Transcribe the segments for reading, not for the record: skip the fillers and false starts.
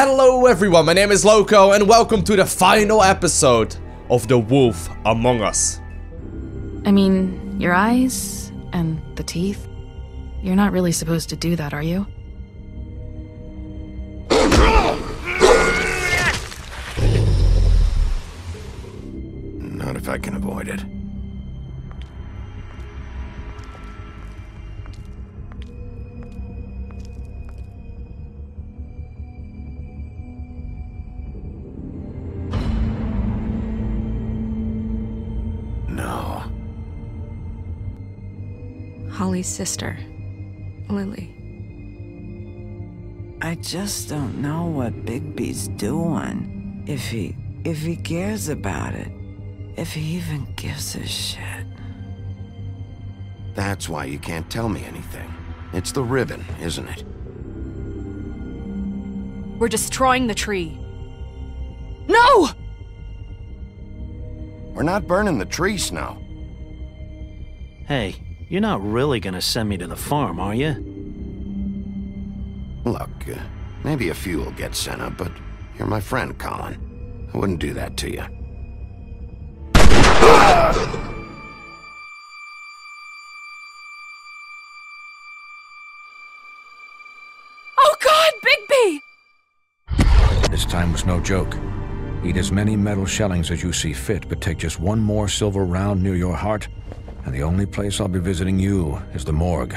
Hello everyone, my name is Lowko and welcome to the final episode of The Wolf Among Us. I mean, your eyes and the teeth, you're not really supposed to do that, are you? Not if I can avoid it. Holly's sister, Lily. I just don't know what Bigby's doing. If he cares about it. If he even gives a shit. That's why you can't tell me anything. It's the ribbon, isn't it? We're destroying the tree. No! We're not burning the tree, Snow. Hey. You're not really gonna send me to the farm, are you? Look, maybe a few will get sent up, but you're my friend, Colin. I wouldn't do that to you. Oh God, Bigby! This time was no joke. Eat as many metal shellings as you see fit, but take just one more silver round near your heart, and the only place I'll be visiting you is the morgue.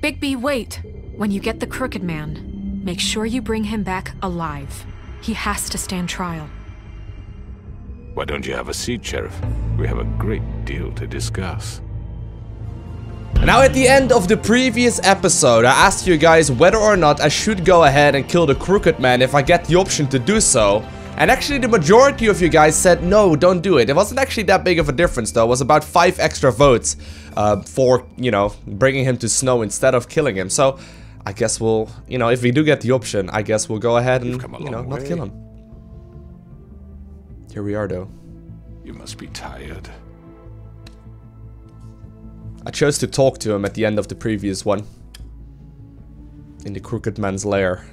Bigby, wait. When you get the Crooked Man, make sure you bring him back alive. He has to stand trial. Why don't you have a seat, Sheriff? We have a great deal to discuss. Now at the end of the previous episode, I asked you guys whether or not I should go ahead and kill the Crooked Man if I get the option to do so. And actually the majority of you guys said no, don't do it. It wasn't actually that big of a difference though. It was about 5 extra votes for, you know, bringing him to Snow instead of killing him. So I guess we'll, you know, if we do get the option, I guess we'll go ahead and, you know, not kill him. Here we are though. You must be tired. I chose to talk to him at the end of the previous one. In the Crooked Man's lair.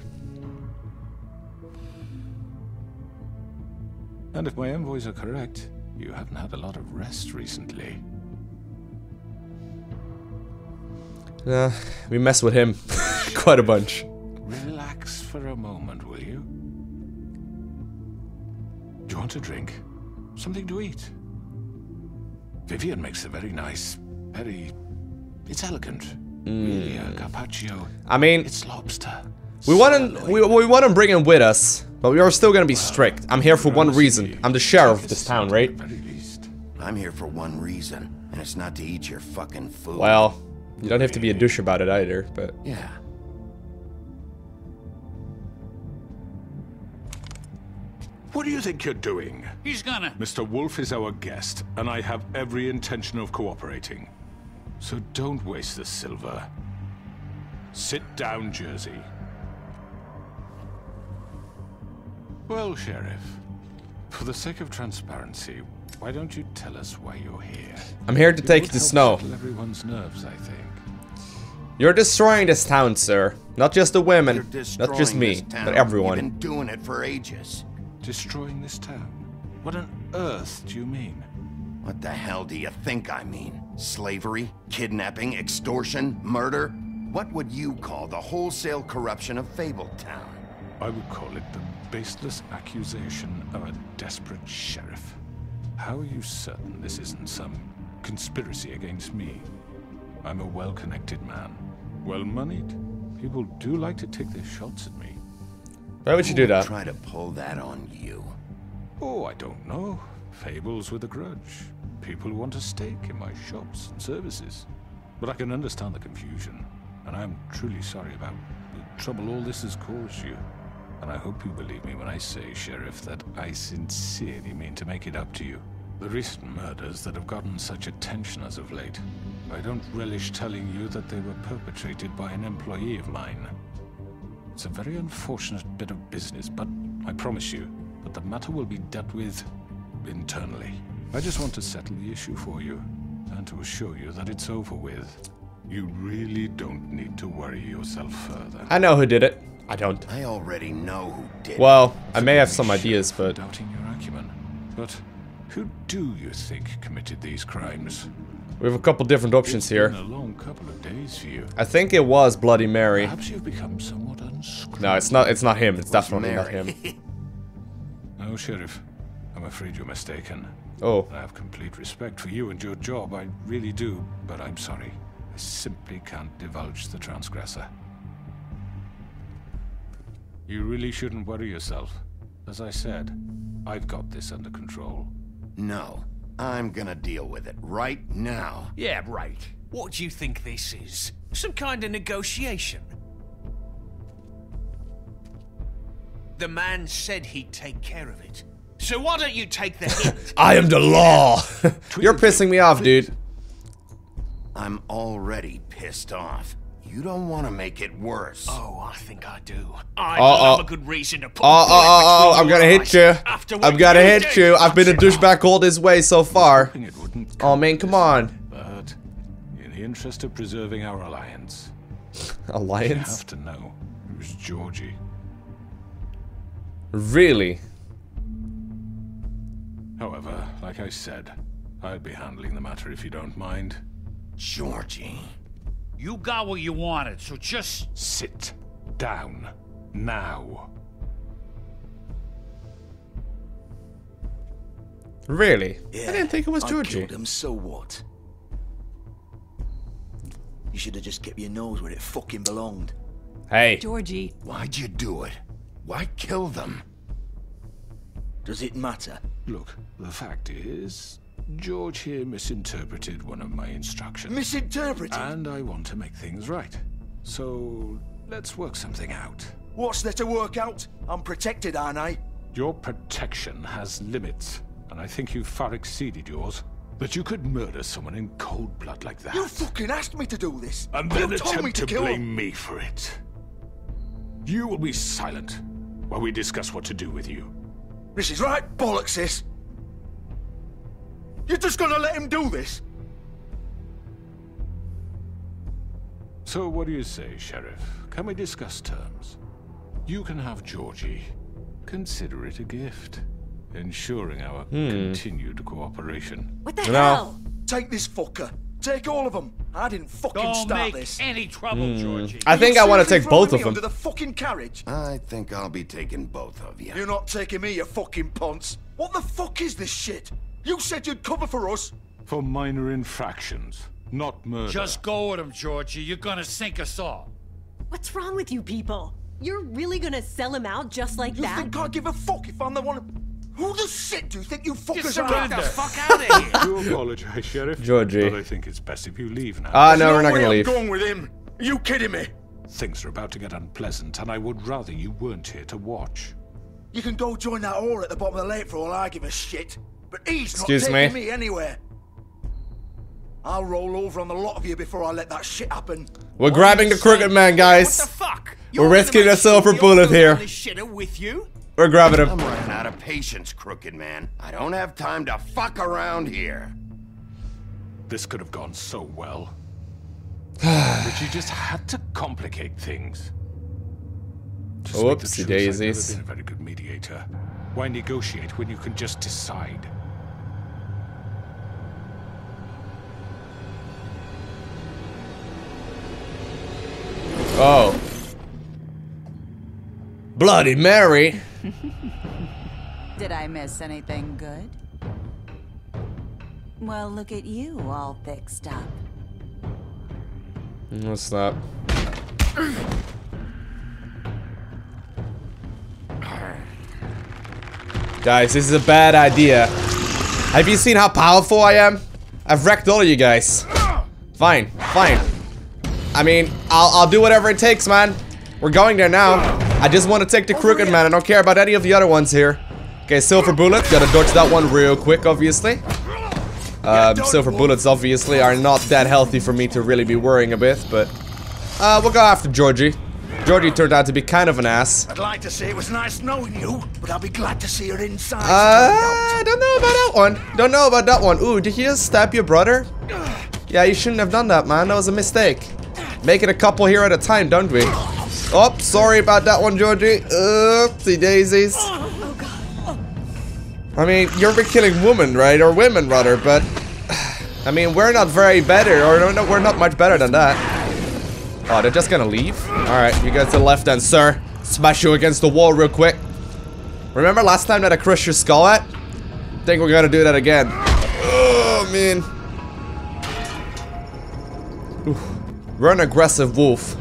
And if my envoys are correct, you haven't had a lot of rest recently. We mess with him quite a bunch. Relax for a moment, will you? Do you want a drink? Something to eat? Vivian makes a very nice, it's elegant. Really a carpaccio. I mean, it's lobster. We wouldn't bring him with us, but we are still gonna be strict. I'm here for one reason. I'm the sheriff of this town, right? I'm here for one reason, and it's not to eat your fucking food. Well, you don't have to be a douche about it either, but yeah. What do you think you're doing? He's gonna. Mr. Wolf is our guest, and I have every intention of cooperating. So don't waste the silver. Sit down, Jersey. Well, Sheriff, for the sake of transparency, why don't you tell us why you're here? I'm here to take the Snow. Everyone's nerves, I think. You're destroying this town, sir. Not just the women, not just me, but everyone. You've been doing it for ages. Destroying this town? What on earth do you mean? What the hell do you think I mean? Slavery, kidnapping, extortion, murder? What would you call the wholesale corruption of Fabletown? I would call it the baseless accusation of a desperate sheriff. How are you certain this isn't some conspiracy against me? I'm a well-connected man. Well-moneyed. People do like to take their shots at me. Why would you do that? Try to pull that on you. Oh, I don't know. Fables with a grudge. People want a stake in my shops and services. But I can understand the confusion, and I'm truly sorry about the trouble all this has caused you. And I hope you believe me when I say, Sheriff, that I sincerely mean to make it up to you. The recent murders that have gotten such attention as of late, I don't relish telling you that they were perpetrated by an employee of mine. It's a very unfortunate bit of business, but I promise you that the matter will be dealt with internally. I just want to settle the issue for you, and to assure you that it's over with. You really don't need to worry yourself further. I know who did it. I don't. I already know who did. Well, I may have some ideas, but doubting your acumen. But who do you think committed these crimes? We have a couple different options here. It's been a long couple of days for you. I think it was Bloody Mary. Perhaps you've become somewhat unscrupulous. No, it's not. It's not him. It's definitely not him. No, Sheriff. I'm afraid you're mistaken. Oh. I have complete respect for you and your job. I really do. But I'm sorry. I simply can't divulge the transgressor. You really shouldn't worry yourself. As I said, I've got this under control. No, I'm gonna deal with it right now. Yeah, right. What do you think this is? Some kind of negotiation? The man said he'd take care of it. So why don't you take the hit? I am the law! You're pissing me off, dude. I'm already pissed off. You don't want to make it worse. Oh, I think I do. I have a good reason to put I'm gonna hit you. I'm gonna hit you. I've been a douchebag all this way so far. Oh man, come on. But in the interest of preserving our alliance. You have to know who's Georgie. Really? However, like I said, I'll be handling the matter if you don't mind. Georgie. You got what you wanted, so just sit down now. Really? Yeah, I didn't think it was Georgie. I killed him, so what? You should have just kept your nose where it fucking belonged. Hey. Georgie. Why'd you do it? Why kill them? Does it matter? Look, the fact is, George here misinterpreted one of my instructions. Misinterpreted? And I want to make things right. So, let's work something out. What's there to work out? I'm protected, aren't I? Your protection has limits, and I think you've far exceeded yours. But you could murder someone in cold blood like that. You fucking asked me to do this! And then attempt to blame me for it. You will be silent while we discuss what to do with you. This is right bollocks, sis. You're just gonna let him do this? So what do you say, Sheriff? Can we discuss terms? You can have Georgie. Consider it a gift, ensuring our continued cooperation. What the hell? Take this fucker. Take all of them. I didn't fucking start this. Don't make any trouble, Georgie. I think I want to take both of them. Under the fucking carriage. I think I'll be taking both of you. You're not taking me, you fucking ponce. What the fuck is this shit? You said you'd cover for us. For minor infractions, not murder. Just go with him, Georgie. You're gonna sink us all. What's wrong with you people? You're really gonna sell him out just like that? You think I give a fuck if I'm the one? Who the shit do you think you fuckers are? Get the fuck out of here! You apologize, Sheriff. Georgie. But I think it's best if you leave now. Ah, no, we're not gonna leave. I'm going with him. Are you kidding me? Things are about to get unpleasant, and I would rather you weren't here to watch. You can go join that whore at the bottom of the lake for all I give a shit. But he's not taking me anywhere. I'll roll over on the lot of you before I let that shit happen. We're grabbing the Crooked Man, guys. What the fuck? We're risking a silver bullet here. With you? We're grabbing him. I'm running out of patience, Crooked Man. I don't have time to fuck around here. This could have gone so well. But you just had to complicate things. Oopsie daisies. I've never been a very good mediator. Why negotiate when you can just decide? Oh. Bloody Mary! Did I miss anything good? Well, look at you all fixed up. What's that? Guys, this is a bad idea. Have you seen how powerful I am? I've wrecked all of you guys. Fine, fine. I mean, I'll do whatever it takes, man. We're going there now. I just want to take the Crooked Man. I don't care about any of the other ones here. Okay, silver bullet. Gotta dodge that one real quick, obviously. Silver bullets, obviously, are not that healthy for me to really be worrying a bit, but... we'll go after Georgie. Georgie turned out to be kind of an ass. I'd like to say it was nice knowing you, but I'll be glad to see her inside. I don't know about that one. Don't know about that one. Ooh, did you just stab your brother? Yeah, you shouldn't have done that, man. That was a mistake. Make it a couple here at a time, don't we? Oh, sorry about that one, Georgie. Oopsie daisies. I mean, you're killing women, right? Or women, rather, but... I mean, we're not very better, or no, we're not much better than that. Oh, they're just gonna leave? Alright, you go to the left then, sir. Smash you against the wall real quick. Remember last time that I crushed your skull at? I think we're gonna do that again. Oh, man. Oof. We're an aggressive wolf.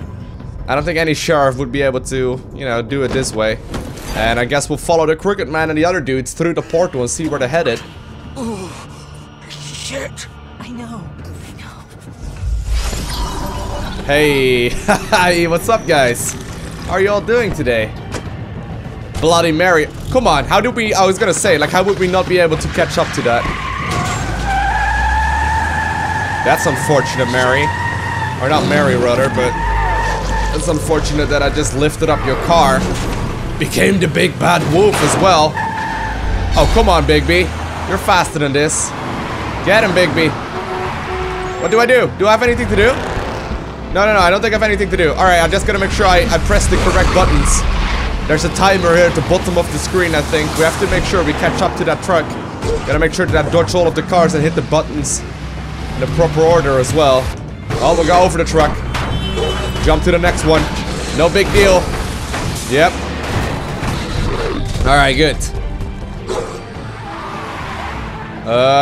I don't think any sheriff would be able to, you know, do it this way. And I guess we'll follow the Crooked Man and the other dudes through the portal and see where they're headed. Ooh, shit. I know. Hey, hi, what's up, guys? How are you all doing today? Bloody Mary. Come on, how do we... I was gonna say, like, how would we not be able to catch up to that? That's unfortunate, Mary. Or not Mary, rather, but... It's unfortunate that I just lifted up your car. Became the big bad wolf as well. Oh, come on, Bigby. You're faster than this. Get him, Bigby. What do I do? Do I have anything to do? No, I don't think I have anything to do. Alright, I'm just gonna make sure I press the correct buttons. There's a timer here at the bottom of the screen, I think. We have to make sure we catch up to that truck. Gotta make sure that I dodge all of the cars and hit the buttons in the proper order as well. Oh, we'll go over the truck. Jump to the next one. No big deal. Yep. Alright, good.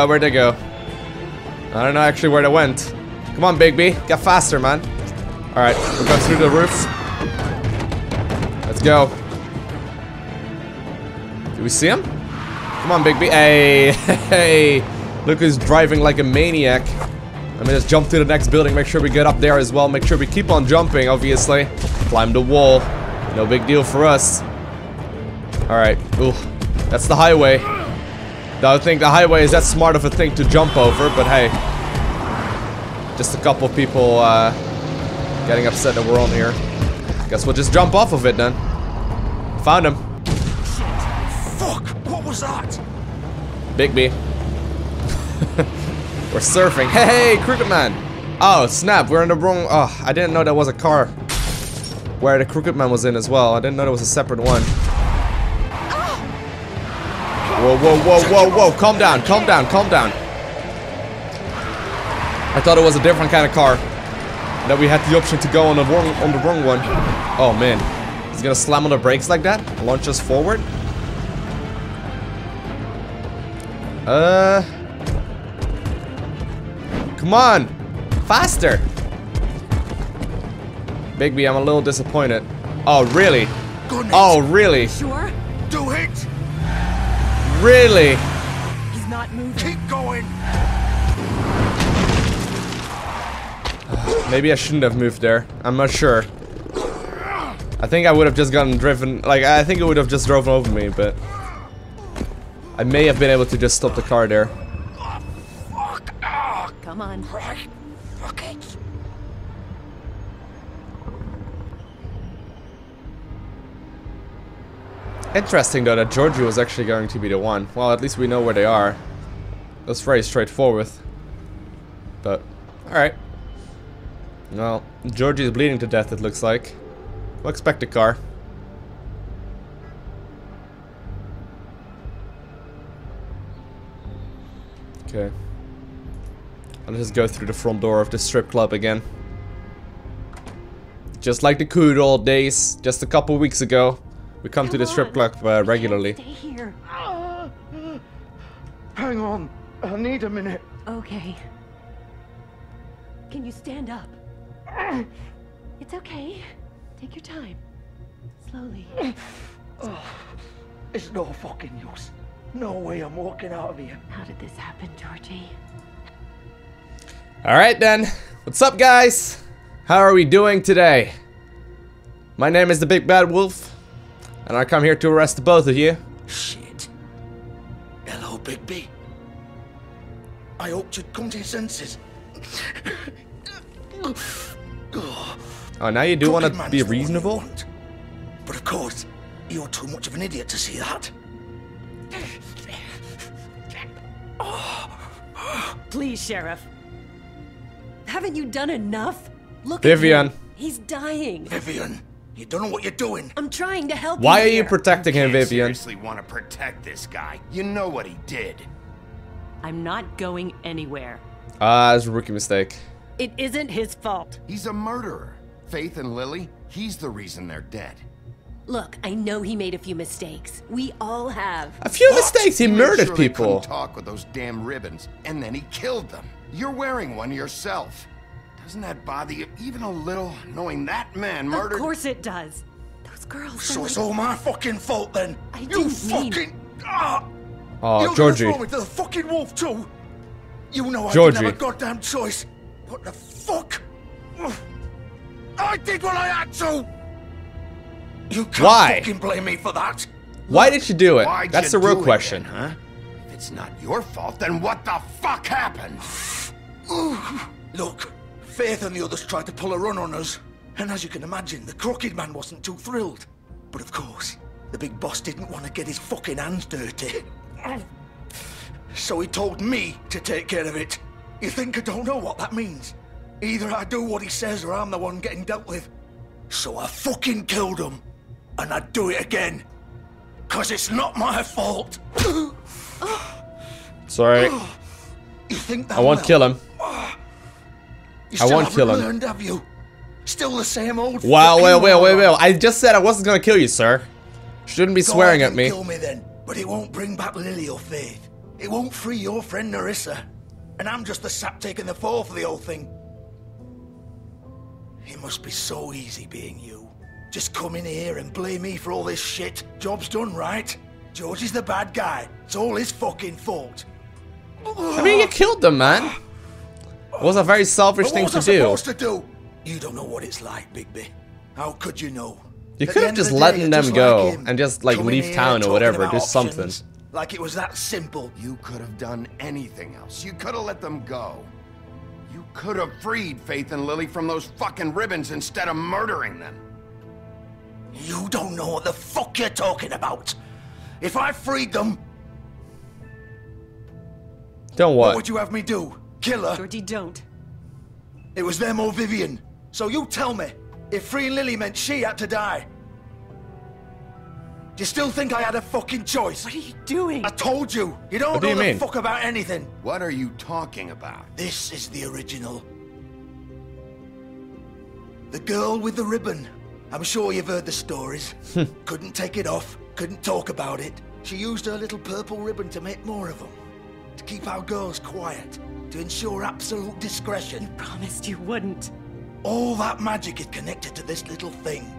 Where'd they go? I don't know actually where they went. Come on, Bigby. Get faster, man. Alright, we'll go through the roof. Let's go. Do we see him? Come on, Bigby. Hey, hey. Look who's driving like a maniac. Let me just jump to the next building, make sure we get up there as well. Make sure we keep on jumping, obviously. Climb the wall. No big deal for us. Alright. Ooh. That's the highway. I don't think the highway is that smart of a thing to jump over, but hey. Just a couple people getting upset that we're on here. Guess we'll just jump off of it then. Found him. Fuck! What was that? Bigby. We're surfing. Hey, Crooked Man! Oh, snap, we're in the wrong... Oh, I didn't know there was a car where the Crooked Man was in as well. I didn't know there was a separate one. Whoa. Calm down. I thought it was a different kind of car. That we had the option to go on the wrong one. Oh, man. He's gonna slam on the brakes like that? Launch us forward? Come on! Faster! Bigby, I'm a little disappointed. Oh, really? Goodness. Oh, really? Sure? Do it! Really? He's not moving. Keep going! Maybe I shouldn't have moved there. I'm not sure. I think I would have just gotten driven... Like, I think it would have just driven over me, but... I may have been able to just stop the car there. Come on. Okay. Interesting though that Georgie was actually going to be the one. Well, at least we know where they are. That's very straightforward. But, alright. Well, Georgie is bleeding to death, it looks like. We'll expect a car. Okay. I'll just go through the front door of the strip club again. Just like the good old days, just a couple weeks ago. We come to the strip club regularly. Stay here. Hang on, I need a minute. Okay. Can you stand up? It's okay. Take your time. Slowly. Oh, it's no fucking use. No way I'm walking out of here. How did this happen, Georgie? Alright then, what's up guys? How are we doing today? My name is the Big Bad Wolf, and I come here to arrest the both of you. Shit. Hello, Bigby. I hoped you'd come to your senses. Oh, now you do want to be reasonable? But of course, you're too much of an idiot to see that. Please, Sheriff. Haven't you done enough? Look at him. Vivian. He's dying. Vivian, You don't know what you're doing. I'm trying to help. Why are you protecting him, Vivian? You seriously want to protect this guy? You know what he did. I'm not going anywhere. It's a rookie mistake. It isn't his fault. He's a murderer. Faith and Lily, he's the reason they're dead. Look, I know he made a few mistakes. We all have. A few mistakes? He murdered people. Talk with those damn ribbons, and then he killed them. You're wearing one yourself. Doesn't that bother you even a little, knowing that man murdered? Of course it does. Those girls. So it's all my fucking fault then. I didn't mean. Oh, Georgie. You're the fucking wolf too. You know I didn't have a goddamn choice. What the fuck? I did what I had to. You can't fucking blame me for that. Why did you do it? That's the real question, huh? If it's not your fault, then what the fuck happened? Look, Faith and the others tried to pull a run on us, and as you can imagine, the Crooked Man wasn't too thrilled. But of course, the big boss didn't want to get his fucking hands dirty. So he told me to take care of it. You think I don't know what that means? Either I do what he says or I'm the one getting dealt with. So I fucking killed him. And I'd do it again. Cause it's not my fault. Sorry. You think that I won't kill him. I won't kill him. Learned, have you? Still the same old. Wow, well. I just said I wasn't gonna kill you, sir. Shouldn't be swearing at me. Kill me then, but it won't bring back Lily or Faith. It won't free your friend Nerissa. And I'm just the sap taking the fall for the whole thing. It must be so easy being you. Just come in here and blame me for all this shit. Job's done, right? George is the bad guy. It's all his fucking fault. I mean, you killed them, man. It was a very selfish thing to do. What was I supposed to do? You don't know what it's like, Bigby. How could you know? You could have just let them go and just like leave town or whatever, do something. Like it was that simple. You could have done anything else. You could have let them go. You could have freed Faith and Lily from those fucking ribbons instead of murdering them. You don't know what the fuck you're talking about. If I freed them... Don't what? What would you have me do? Kill her? Georgie, don't. It was them or Vivian. So you tell me, if freeing Lily meant she had to die, do you still think I had a fucking choice? What are you doing? I told you. You don't know the fuck about anything. What are you talking about? This is the original. The girl with the ribbon. I'm sure you've heard the stories. Couldn't take it off. Couldn't talk about it. She used her little purple ribbon to make more of them. To keep our girls quiet. To ensure absolute discretion. You promised you wouldn't. All that magic is connected to this little thing.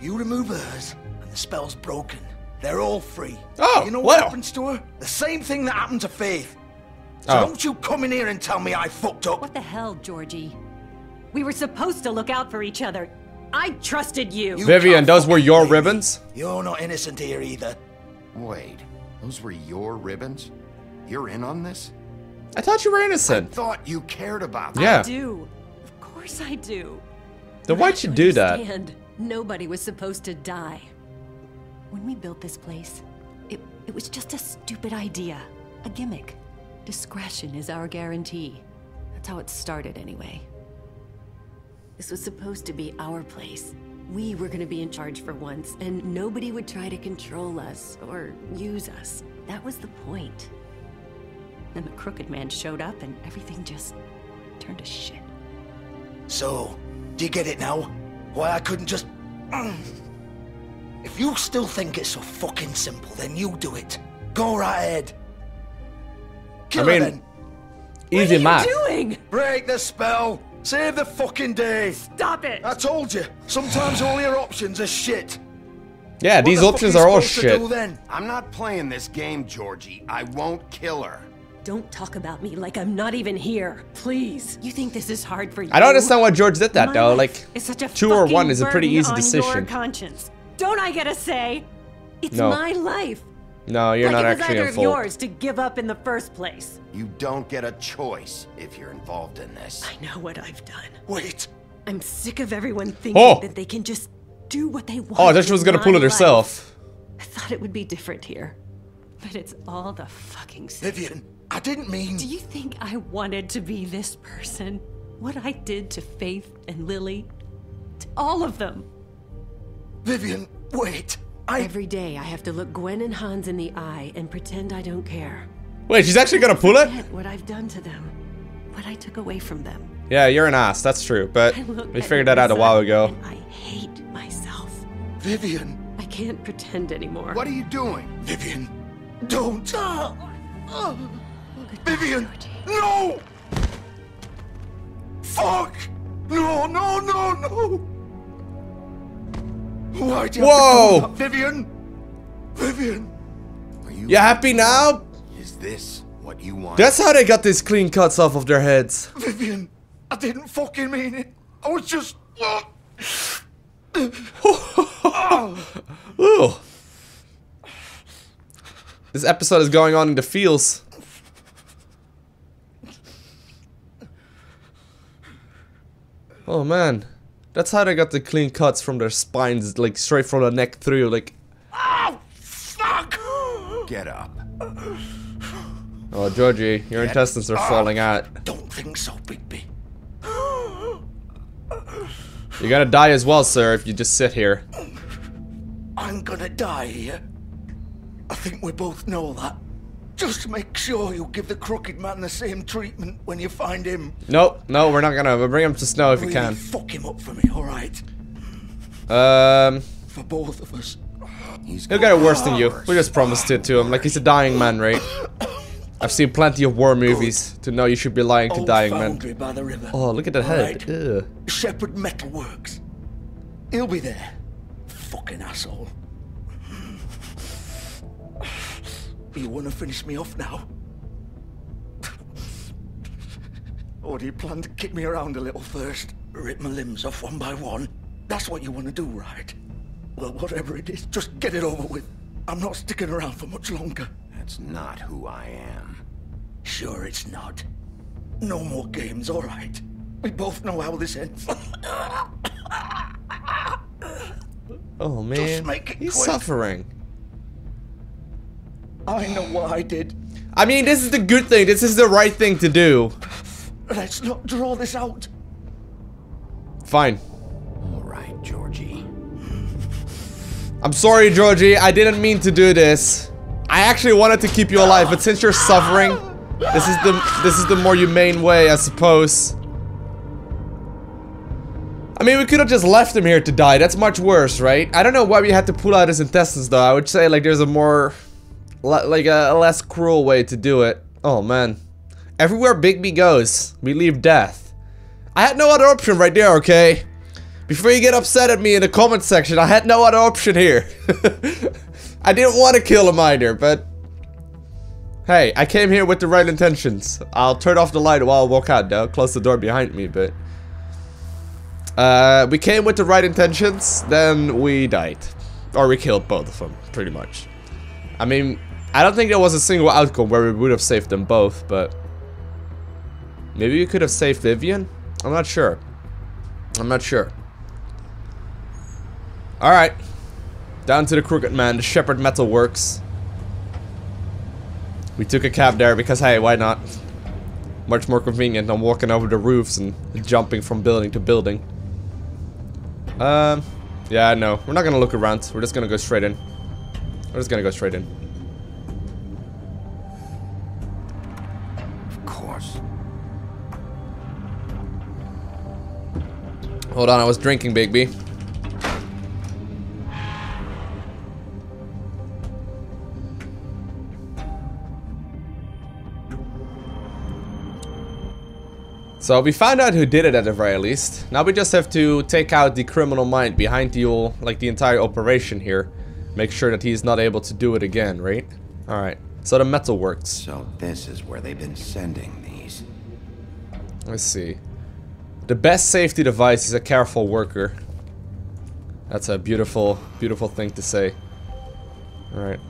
You remove hers. The spell's broken. They're all free. Oh, you know what happens to her? The same thing that happened to Faith. So don't you come in here and tell me I fucked up. What the hell, Georgie? We were supposed to look out for each other. I trusted you. Vivian, those were your ribbons? You're not innocent here either. Wait, those were your ribbons? You're in on this? I thought you were innocent. I thought you cared about them. Yeah. I do. Of course I do. Then why'd you do that? Nobody was supposed to die. When we built this place, it was just a stupid idea, a gimmick. Discretion is our guarantee. That's how it started anyway. This was supposed to be our place. We were going to be in charge for once, and nobody would try to control us or use us. That was the point. Then the Crooked Man showed up and everything just turned to shit. So, do you get it now? Why I couldn't just... If you still think it's so fucking simple, then you do it. Go right ahead. Kill her then. Easy math. What are you doing? Break the spell. Save the fucking day. Stop it. I told you. Sometimes all your options are shit. Yeah, these options are all shit. I'm not playing this game, Georgie. I won't kill her. Don't talk about me like I'm not even here. Please. You think this is hard for you? I don't understand why George did that, though. Like, 2 or 1 is a pretty easy decision. Don't I get a say? It's my life. No, you're not actually in fault. It was either of yours to give up in the first place. You don't get a choice if you're involved in this. I know what I've done. Wait. I'm sick of everyone thinking that they can just do what they want. Oh, I thought she was gonna pull it herself. I thought it would be different here, but it's all the fucking same. Vivian, I didn't mean. Do you think I wanted to be this person? What I did to Faith and Lily, to all of them. Vivian, wait. Every day I have to look Gwen and Hans in the eye and pretend I don't care. Wait, she's actually gonna pull it? What I've done to them, what I took away from them. Yeah, you're an ass. That's true, but we figured that out a while ago. I hate myself. Vivian. I can't pretend anymore. What are you doing? Vivian, don't. Vivian, no! Fuck! No, no, no, no! Why do you have to call up, Vivian? Vivian! Are you happy now? Is this what you want? That's how they got these clean cuts off of their heads. Vivian, I didn't fucking mean it. I was just... Ooh. This episode is going on in the fields. Oh man, that's how they got the clean cuts from their spines, like straight from the neck through, like... Oh, fuck! Get up. Oh, Georgie, your intestines are falling out. Don't think so, Bigby. You're gonna die as well, sir, if you just sit here. I'm gonna die here. I think we both know that. Just make sure you give the Crooked Man the same treatment when you find him. Nope, no, we're not gonna. We'll bring him to Snow if you can. Fuck him up for me, alright? For both of us. He'll get it worse than you. We just promised it to him, like he's a dying man, right? I've seen plenty of war movies to know you should be lying to dying men. By the river. Oh, look at that head. Right. Shepherd Metalworks. He'll be there. Fucking asshole. You want to finish me off now? Or do you plan to kick me around a little first? Rip my limbs off one by one? That's what you want to do, right? Well, whatever it is, just get it over with. I'm not sticking around for much longer. That's not who I am. Sure it's not. No more games, all right? We both know how this ends. Oh, man. Just make it quick. He's suffering. I know what I did. I mean, this is the good thing. This is the right thing to do. Let's not draw this out. Fine. All right, Georgie. I'm sorry, Georgie. I didn't mean to do this. I actually wanted to keep you alive, but since you're suffering, this is the more humane way, I suppose. I mean, we could have just left him here to die. That's much worse, right? I don't know why we had to pull out his intestines, though. I would say, like, there's a more... like a less cruel way to do it. Oh man, everywhere Bigby goes, we leave death. I had no other option right there, okay? Before you get upset at me in the comment section, I had no other option here. I didn't want to kill him either, but hey, I came here with the right intentions. I'll turn off the light while I walk out though, close the door behind me, but we came with the right intentions, then we died. Or we killed both of them, pretty much. I mean, I don't think there was a single outcome where we would have saved them both, but maybe we could have saved Vivian? I'm not sure. I'm not sure. Alright. Down to the Crooked Man, the Shepherd Metalworks. We took a cab there because, hey, why not? Much more convenient than walking over the roofs and jumping from building to building. Yeah, no. We're not gonna look around. We're just gonna go straight in. We're just gonna go straight in. Of course. Hold on, I was drinking, Bigby. So we found out who did it at the very least. Now we just have to take out the criminal mind behind the whole, like the entire operation here. Make sure that he's not able to do it again, right? Alright, so the metalworks. So this is where they've been sending these. Let's see. The best safety device is a careful worker. That's a beautiful, beautiful thing to say. Alright.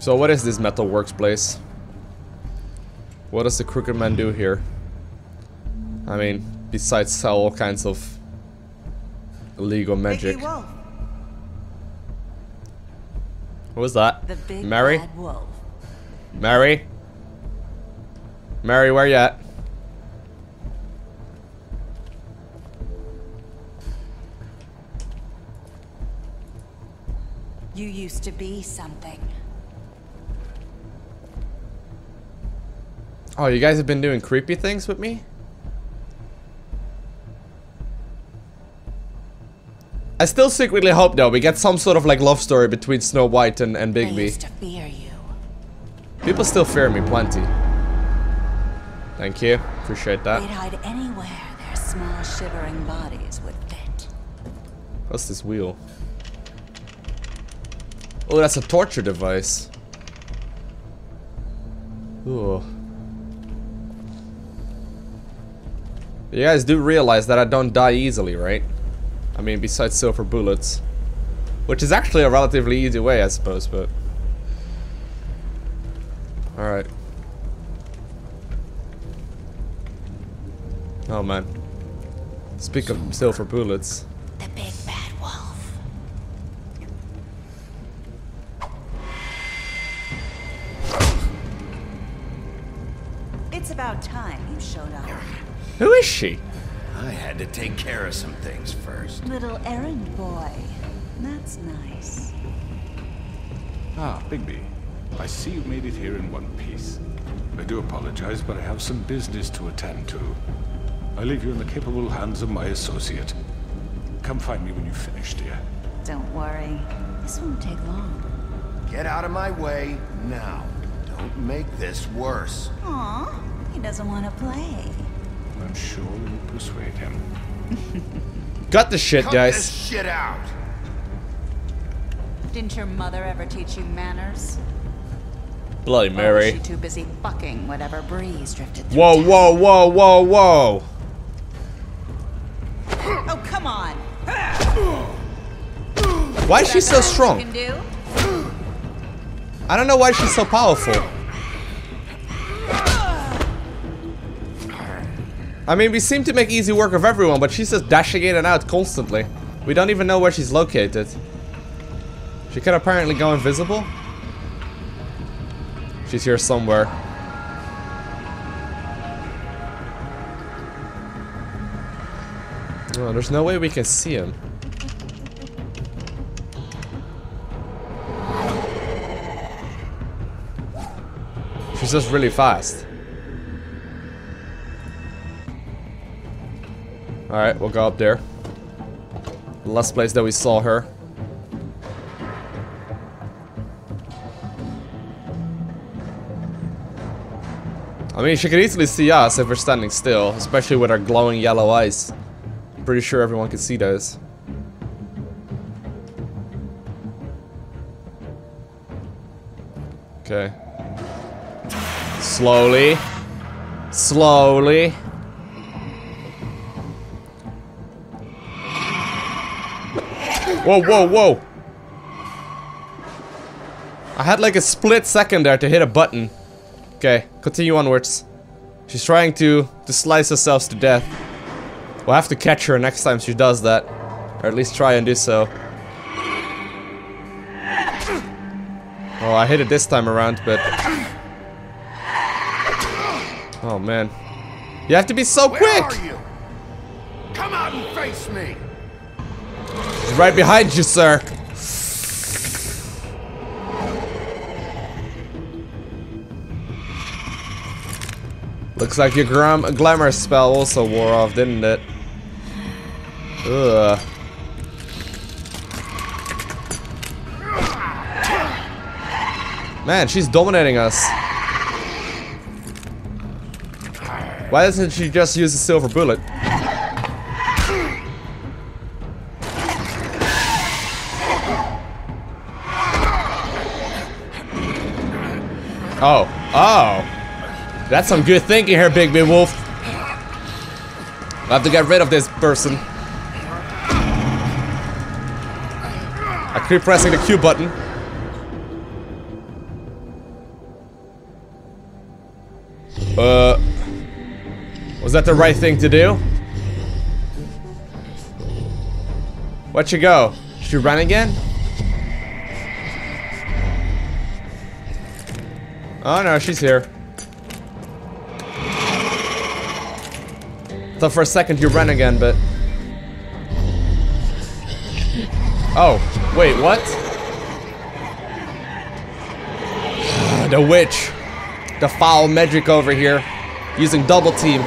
So what is this metalworks place? What does the Crooked Man do here? I mean, besides sell all kinds of illegal magic. What was that? Mary? Mary? Mary, where you at? You used to be something. Oh, you guys have been doing creepy things with me? I still secretly hope, though, we get some sort of, like, love story between Snow White and Bigby. I used to fear you. People still fear me plenty. Thank you. Appreciate that. They'd hide anywhere their small, shivering bodies would fit. What's this wheel? Oh, that's a torture device. Ooh. You guys do realize that I don't die easily, right? I mean, besides silver bullets. Which is actually a relatively easy way, I suppose, but... Alright. Oh, man. Speak of silver bullets. The big bad wolf. It's about time you showed up. Who is she? I had to take care of some things first. Little errand boy. That's nice. Ah, Bigby. I see you made it here in one piece. I do apologize, but I have some business to attend to. I leave you in the capable hands of my associate. Come find me when you finish, dear. Don't worry. This won't take long. Get out of my way now. Don't make this worse. Aw, he doesn't want to play. I'm sure you'll persuade him. Cut the shit, guys. Cut this shit out. Didn't your mother ever teach you manners? Bloody Mary. Or was she too busy fucking whatever breeze drifted through town? Whoa, whoa, whoa, whoa, whoa! Oh, come on! Why is she so strong? I don't know why she's so powerful. I mean, we seem to make easy work of everyone, but she's just dashing in and out constantly. We don't even know where she's located. She can apparently go invisible. She's here somewhere. Oh, there's no way we can see him. She's just really fast. Alright, we'll go up there. The last place that we saw her. I mean, she could easily see us if we're standing still, especially with our glowing yellow eyes. I'm pretty sure everyone can see those. Okay. Slowly. Slowly. Whoa, whoa, whoa! I had like a split second there to hit a button. Okay, continue onwards. She's trying to slice herself to death. We'll have to catch her next time she does that. Or at least try and do so. Oh, I hit it this time around, but... Oh, man. You have to be so quick! Where are you? Come out and face me! She's right behind you, sir. Looks like your glamour spell also wore off, didn't it? Ugh. Man, she's dominating us. Why doesn't she just use a silver bullet? Oh. Oh. That's some good thinking here, Bigby Wolf. I have to get rid of this person. I keep pressing the Q button. Was that the right thing to do? Where'd she go? She ran again? Oh no, she's here. I thought for a second you ran again, but... Oh, wait, what? The witch. The foul magic over here. Using double team.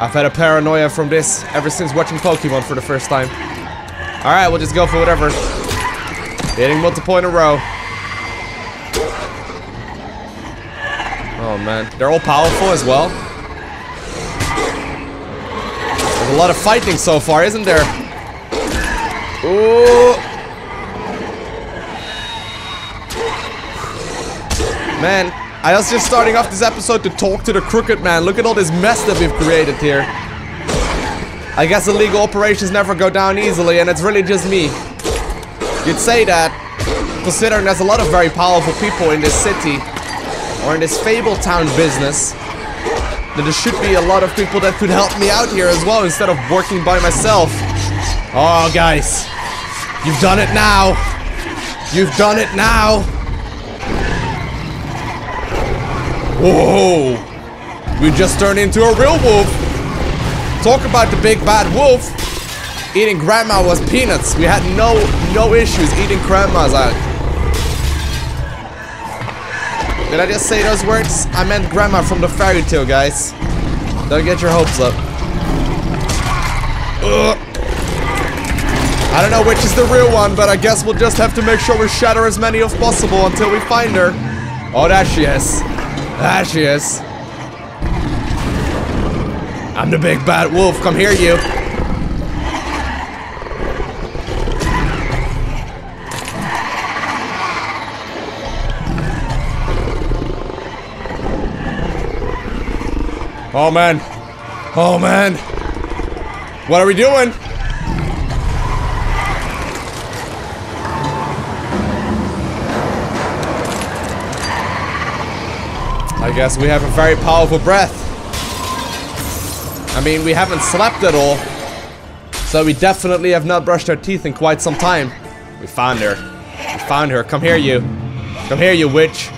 I've had a paranoia from this ever since watching Pokemon for the first time. Alright, we'll just go for whatever. Hitting multiple in a row. Oh man, they're all powerful as well. There's a lot of fighting so far, isn't there? Ooh. Man, I was just starting off this episode to talk to the Crooked Man. Look at all this mess that we've created here. I guess illegal operations never go down easily, and it's really just me. You'd say that, considering there's a lot of very powerful people in this city, or in this Fabletown business, that there should be a lot of people that could help me out here as well, instead of working by myself. Oh, guys. You've done it now. You've done it now. Whoa. We just turned into a real wolf. Talk about the big bad wolf. Eating grandma was peanuts. We had no issues eating grandma's out. Did I just say those words? I meant grandma from the fairy tale, guys. Don't get your hopes up. Ugh. I don't know which is the real one, but I guess we'll just have to make sure we shatter as many as possible until we find her. Oh, there she is. There she is. I'm the big bad wolf. Come here, you. Oh man, oh man, what are we doing? I guess we have a very powerful breath. I mean, we haven't slept at all, so we definitely have not brushed our teeth in quite some time. We found her. We found her. Come here, you. Come here, you witch.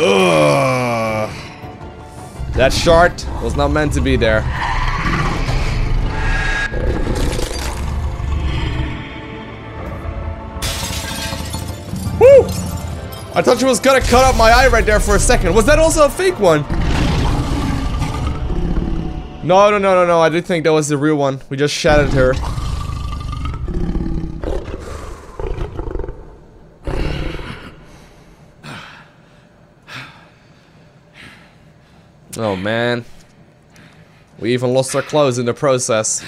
Ugh. That shard was not meant to be there. Woo! I thought she was gonna cut out my eye right there for a second. Was that also a fake one? No. I did think that was the real one. We just shattered her. Oh man, we even lost our clothes in the process.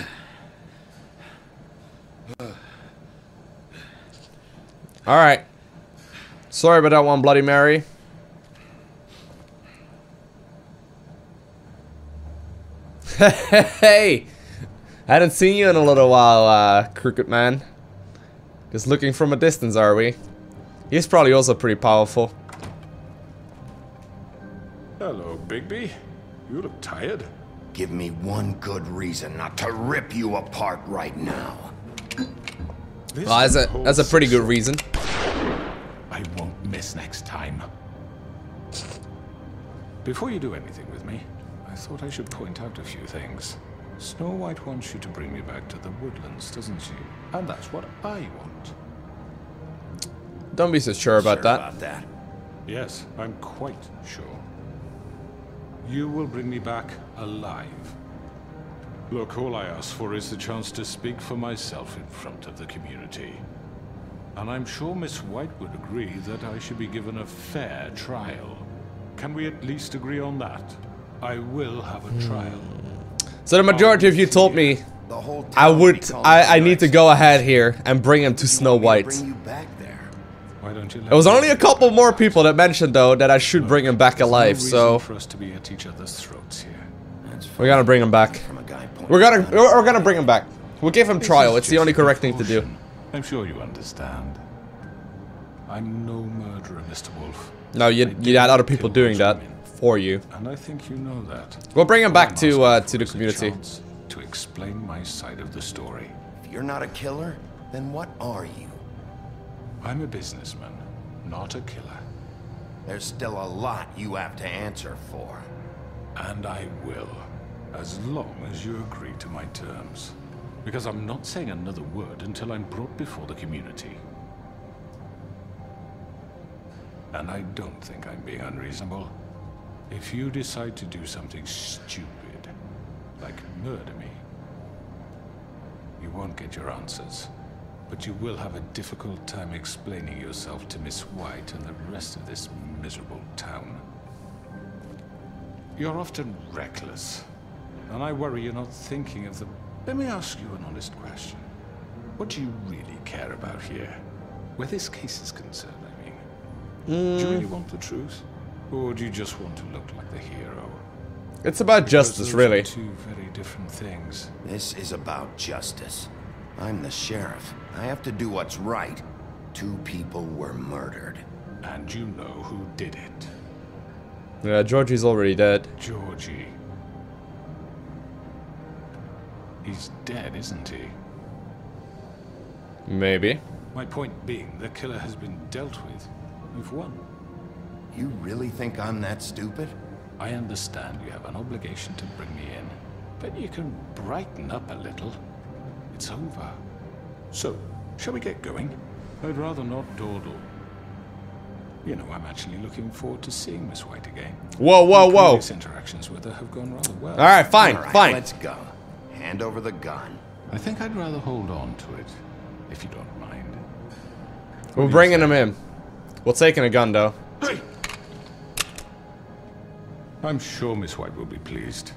Alright, sorry about that one, Bloody Mary. Hey, I hadn't seen you in a little while, Crooked Man. Just looking from a distance, are we? He's probably also pretty powerful. Hello, Bigby. You look tired. Give me one good reason not to rip you apart right now. Well, that's a pretty good reason. I won't miss next time. Before you do anything with me, I thought I should point out a few things. Snow White wants you to bring me back to the woodlands, doesn't she? And that's what I want. Don't be so sure about that. Yes, I'm quite sure. You will bring me back alive. Look, all I ask for is the chance to speak for myself in front of the community. And I'm sure Miss White would agree that I should be given a fair trial. Can we at least agree on that? I will have a trial. So the majority of you told me I need to go ahead here and bring him to Snow White. Why don't you? It was only a couple more people that mentioned, though, that I should bring him back alive, so... For us to be at each other's throats here. We're gonna bring him back. We're gonna bring him back. We'll give him trial. It's the only correct thing to do. I'm sure you understand. I'm no murderer, Mr. Wolf. No, you had other people doing that for you. And I think you know that. We'll bring him back to the community. To explain my side of the story. If you're not a killer, then what are you? I'm a businessman, not a killer. There's still a lot you have to answer for. And I will. As long as you agree to my terms. Because I'm not saying another word until I'm brought before the community. And I don't think I'm being unreasonable. If you decide to do something stupid, like murder me, you won't get your answers. But you will have a difficult time explaining yourself to Miss White and the rest of this miserable town. You're often reckless, and I worry you're not thinking of the... Let me ask you an honest question. What do you really care about here? Where this case is concerned, I mean. Do you really want the truth? Or do you just want to look like the hero? It's about justice, really. Two very different things. This is about justice. I'm the sheriff. I have to do what's right. Two people were murdered. And you know who did it. Yeah, Georgie's already dead. Georgie. He's dead, isn't he? Maybe. My point being, the killer has been dealt with. We've won. You really think I'm that stupid? I understand you have an obligation to bring me in, but you can brighten up a little. It's over. So, shall we get going? I'd rather not dawdle. You know, I'm actually looking forward to seeing Miss White again. Whoa, whoa, whoa. These interactions with her have gone rather well. Alright, fine, fine. Let's go. Hand over the gun. I think I'd rather hold on to it, if you don't mind. We're bringing him in. We're taking a gun, though. Hey. I'm sure Miss White will be pleased.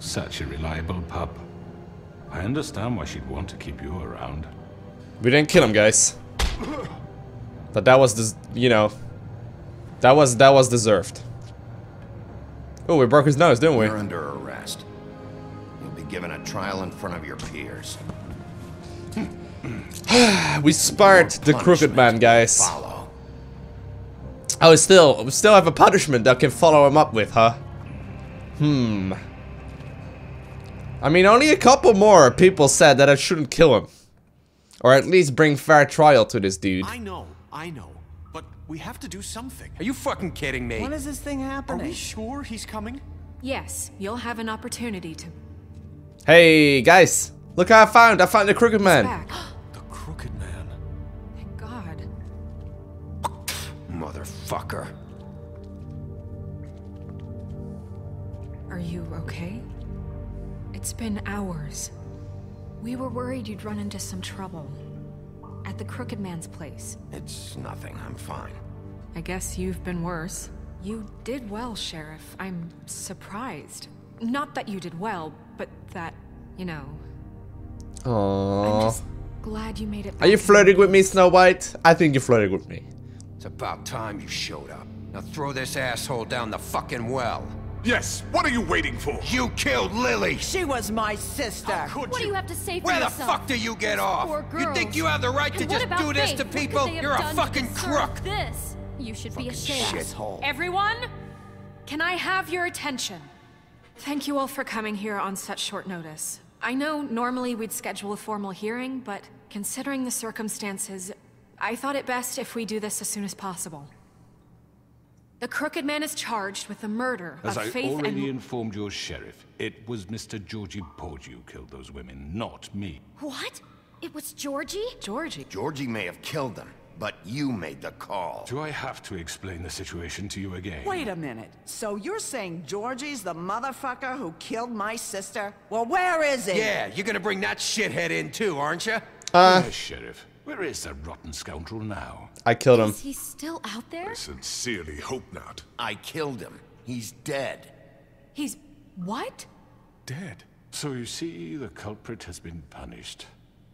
Such a reliable pup. I understand why she'd want to keep you around. We didn't kill him, guys. But that was, you know, that was deserved. Oh, we broke his nose, didn't we? You're under arrest. You'll be given a trial in front of your peers. We sparred the Crooked Man, guys. Oh, we still have a punishment that can follow him up with, huh? Hmm. I mean, only a couple more people said that I shouldn't kill him. Or at least bring fair trial to this dude. I know. But we have to do something. Are you fucking kidding me? When is this thing happening? Are we sure he's coming? Yes, you'll have an opportunity to... Hey, guys. Look how I found the Crooked Man. Back. The Crooked Man. Thank God. Motherfucker. Are you okay? It's been hours. We were worried you'd run into some trouble. At the Crooked Man's place. It's nothing. I'm fine. I guess you've been worse. You did well, Sheriff. I'm surprised. Not that you did well, but that, you know... Aww. I'm just glad you made it back. Are you flirting with me, Snow White? I think you're flirting with me. It's about time you showed up. Now throw this asshole down the fucking well. Yes, what are you waiting for? You killed Lily! She was my sister! How could you? What do you have to say for yourself? Where the fuck do you get off? You think you have the right to just do this to people? You're a fucking crook! This? You should be ashamed. Shithole. Everyone, can I have your attention? Thank you all for coming here on such short notice. I know normally we'd schedule a formal hearing, but considering the circumstances, I thought it best if we do this as soon as possible. The Crooked Man is charged with the murder of Faith and... As I already informed your sheriff, it was Mr. Georgie Porgy who killed those women, not me. What? It was Georgie? Georgie. Georgie may have killed them, but you made the call. Do I have to explain the situation to you again? Wait a minute. So you're saying Georgie's the motherfucker who killed my sister? Well, where is he? Yeah, you're gonna bring that shithead in too, aren't you? Yes, Sheriff. Where is that rotten scoundrel now? I killed him. Is he still out there? I sincerely hope not. I killed him. He's dead. He's... what? Dead. So you see, the culprit has been punished.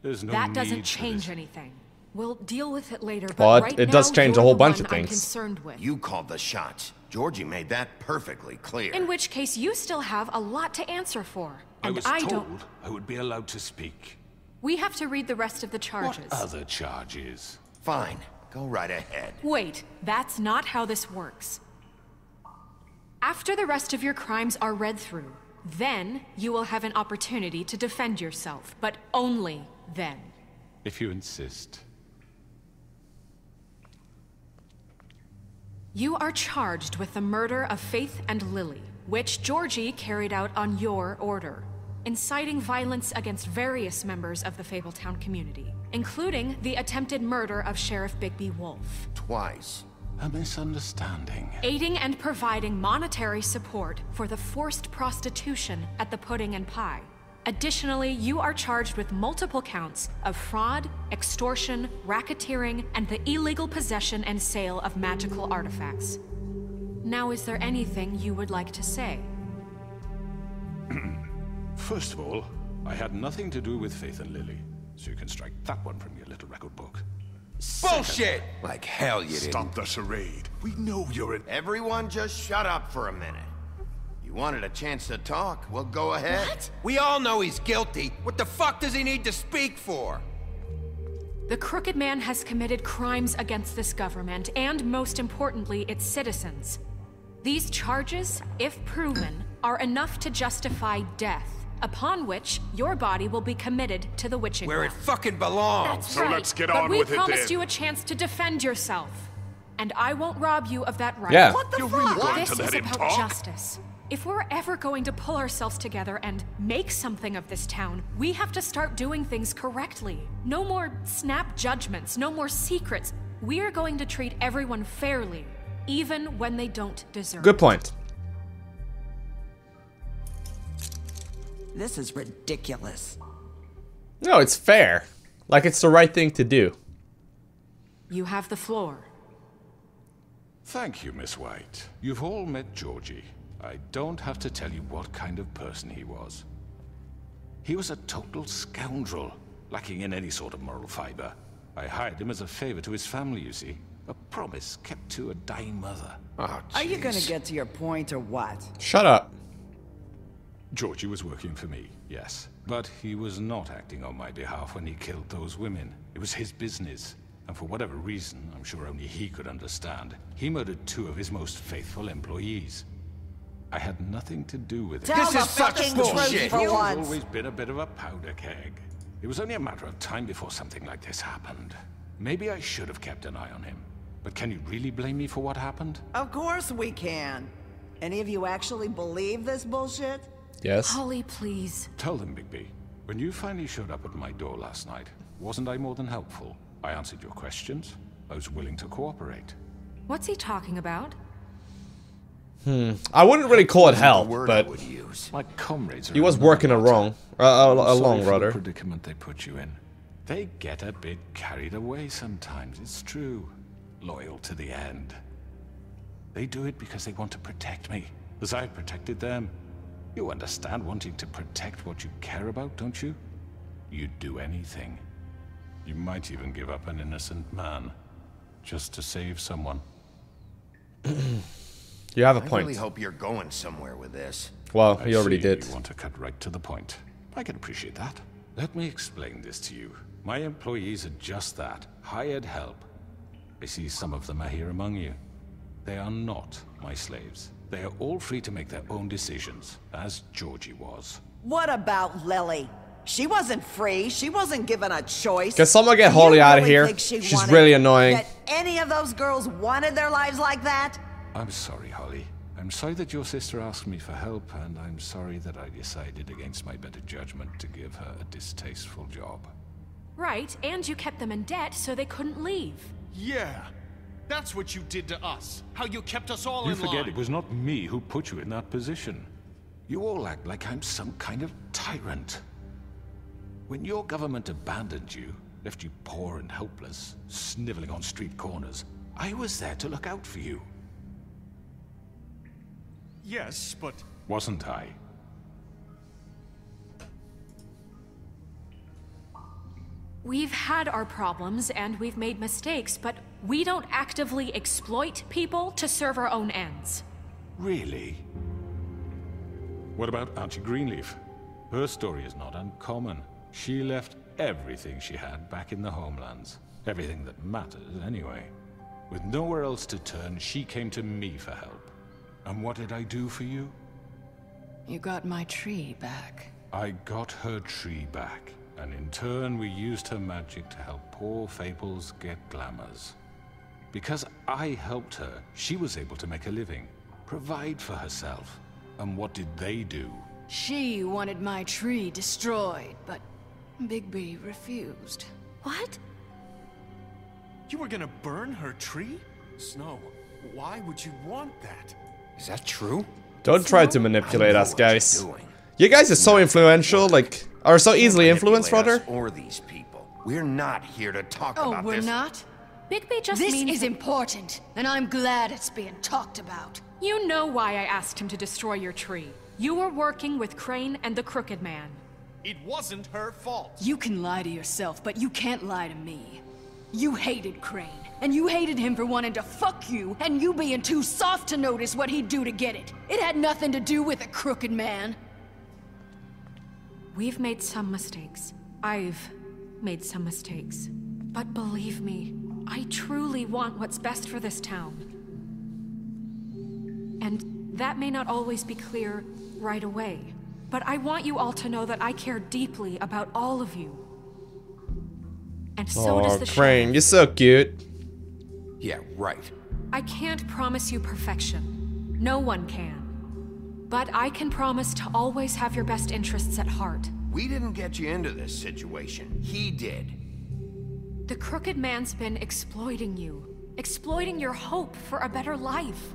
There's no need for this. That doesn't change anything. We'll deal with it later, but right now, it does change a whole bunch of things. I'm concerned with. You called the shots. Georgie made that perfectly clear. In which case, you still have a lot to answer for. And I was told I would be allowed to speak. We have to read the rest of the charges. What other charges? Fine. Go right ahead. Wait, that's not how this works. After the rest of your crimes are read through, then you will have an opportunity to defend yourself, but only then. If you insist. You are charged with the murder of Faith and Lily. which Georgie carried out on your order, inciting violence against various members of the Fabletown community, including the attempted murder of Sheriff Bigby Wolf. Twice. A misunderstanding. Aiding and providing monetary support for the forced prostitution at the Pudding and Pie. Additionally, you are charged with multiple counts of fraud, extortion, racketeering, and the illegal possession and sale of magical artifacts. Now, is there anything you would like to say? First of all, I had nothing to do with Faith and Lily, so you can strike that one from your little record book. Bullshit! Second, like hell you didn't. Stop the charade. We know you're in. Everyone just shut up for a minute. You wanted a chance to talk? Well, go ahead. What? We all know he's guilty. What the fuck does he need to speak for? The Crooked Man has committed crimes against this government and, most importantly, its citizens. These charges, if proven, are enough to justify death, upon which your body will be committed to the witching where realm. It fucking belongs. That's right. So let's get on with it. But we promised you a chance to defend yourself, and I won't rob you of that right. Yeah. What the fuck? This is about justice. If we're ever going to pull ourselves together and make something of this town, we have to start doing things correctly. No more snap judgments, no more secrets. We're going to treat everyone fairly, even when they don't deserve it. Good point. This is ridiculous. No, it's fair. Like, it's the right thing to do. You have the floor. Thank you, Miss White. You've all met Georgie. I don't have to tell you what kind of person he was. He was a total scoundrel, lacking in any sort of moral fiber. I hired him as a favor to his family, you see. A promise kept to a dying mother. Oh, geez. Are you gonna get to your point or what? Shut up. Georgie was working for me, yes. But he was not acting on my behalf when he killed those women. It was his business. And for whatever reason, I'm sure only he could understand, he murdered two of his most faithful employees. I had nothing to do with it. This is such bullshit! You've always been a bit of a powder keg. It was only a matter of time before something like this happened. Maybe I should have kept an eye on him. But can you really blame me for what happened? Of course we can. Any of you actually believe this bullshit? Yes. Holly, please. Tell them, Bigby. When you finally showed up at my door last night, wasn't I more than helpful? I answered your questions. I was willing to cooperate. What's he talking about? I wouldn't really call it help, but he was working along, rather. Predicament they put you in. They get a bit carried away sometimes. It's true. Loyal to the end. They do it because they want to protect me, as I protected them. You understand wanting to protect what you care about, don't you? You'd do anything. You might even give up an innocent man just to save someone. You have a point. I really hope you're going somewhere with this. Well, you already did. You want to cut right to the point. I can appreciate that. Let me explain this to you. My employees are just that, hired help. I see some of them are here among you. They are not my slaves. They are all free to make their own decisions, as Georgie was. What about Lily? She wasn't free. She wasn't given a choice. Can someone get Holly out of here? She's really annoying. That any of those girls wanted their lives like that? I'm sorry, Holly. I'm sorry that your sister asked me for help, and I'm sorry that I decided against my better judgment to give her a distasteful job. Right, and you kept them in debt so they couldn't leave. Yeah, that's what you did to us. How you kept us all in line. You forget it was not me who put you in that position. You all act like I'm some kind of tyrant. When your government abandoned you, left you poor and helpless, sniveling on street corners, I was there to look out for you. Yes, but... Wasn't I? We've had our problems and we've made mistakes, but we don't actively exploit people to serve our own ends. Really? What about Auntie Greenleaf? Her story is not uncommon. She left everything she had back in the homelands. Everything that matters, anyway. With nowhere else to turn, she came to me for help. And what did I do for you? You got my tree back. I got her tree back, and in turn we used her magic to help poor fables get glamours. Because I helped her, she was able to make a living, provide for herself, And what did they do? She wanted my tree destroyed, but Bigby refused. What? You were gonna burn her tree? Snow, why would you want that? Is that true? Don't try to manipulate us, guys. You guys are so influential, like, or so easily influenced, rather. Or these people. We're not here to talk about this. Oh, we're not? Bigby just means... This is important, and I'm glad it's being talked about. You know why I asked him to destroy your tree. You were working with Crane and the Crooked Man. It wasn't her fault. You can lie to yourself, but you can't lie to me. You hated Crane, and you hated him for wanting to fuck you, and you being too soft to notice what he'd do to get it. It had nothing to do with a Crooked Man. We've made some mistakes. I've made some mistakes. But believe me, I truly want what's best for this town. And that may not always be clear right away, but I want you all to know that I care deeply about all of you. And so does the Crane, you're so cute. Yeah, right. I can't promise you perfection. No one can. But I can promise to always have your best interests at heart. We didn't get you into this situation. He did. The Crooked Man's been exploiting you. Exploiting your hope for a better life.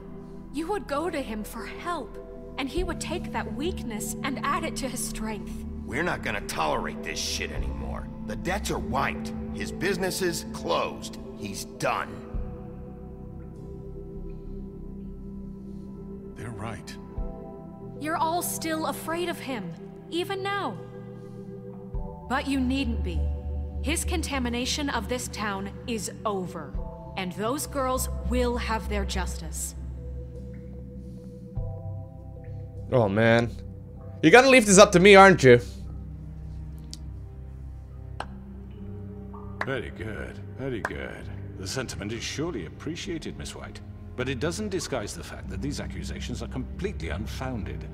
You would go to him for help, and he would take that weakness and add it to his strength. We're not gonna tolerate this shit anymore. The debts are wiped. His business is closed. He's done. They're right. You're all still afraid of him, even now. But you needn't be. His contamination of this town is over, and those girls will have their justice. Oh man. You're gonna leave this up to me, aren't you? Very good, very good. The sentiment is surely appreciated, Miss White. But it doesn't disguise the fact that these accusations are completely unfounded.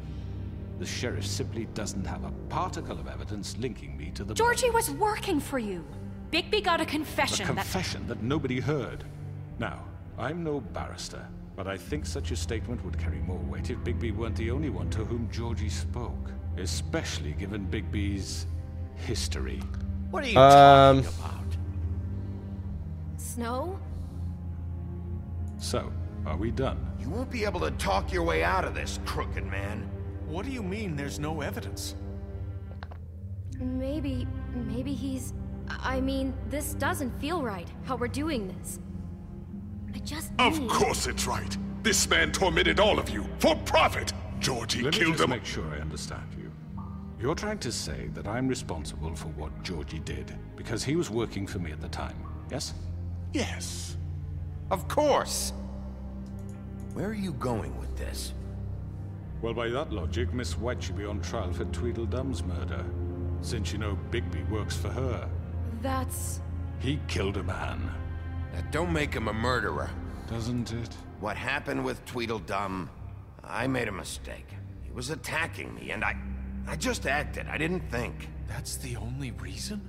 The sheriff simply doesn't have a particle of evidence linking me to the... Georgie was working for you. Bigby got a confession that... A confession that nobody heard. Now, I'm no barrister, but I think such a statement would carry more weight if Bigby weren't the only one to whom Georgie spoke. Especially given Bigby's history. What are you talking about? Snow? So, are we done? You won't be able to talk your way out of this, Crooked Man. What do you mean there's no evidence? Maybe he's... I mean, this doesn't feel right, how we're doing this. I just... Of course it's right. This man tormented all of you, for profit. Georgie killed them. Let me just make sure I understand you. You're trying to say that I'm responsible for what Georgie did, because he was working for me at the time, yes? Yes. Of course. Where are you going with this? Well, by that logic, Miss White should be on trial for Tweedledum's murder. Since you know Bigby works for her. That's... He killed a man. That don't make him a murderer. Doesn't it? What happened with Tweedledum, I made a mistake. He was attacking me and I just acted. I didn't think. That's the only reason?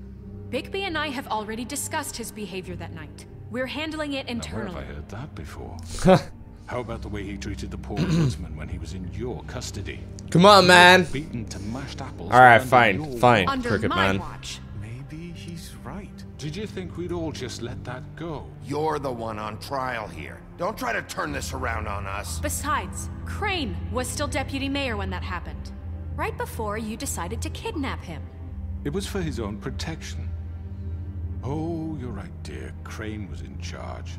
Bigby and I have already discussed his behavior that night. We're handling it internally. Now, where have I heard that before? How about the way he treated the poor woodsman when he was in your custody? Come on, man. Beaten to mashed apples. All right, fine, Crooked Man. Maybe he's right. Did you think we'd all just let that go? You're the one on trial here. Don't try to turn this around on us. Besides, Crane was still deputy mayor when that happened. Right before you decided to kidnap him. It was for his own protection. Oh, you're right, dear. Crane was in charge.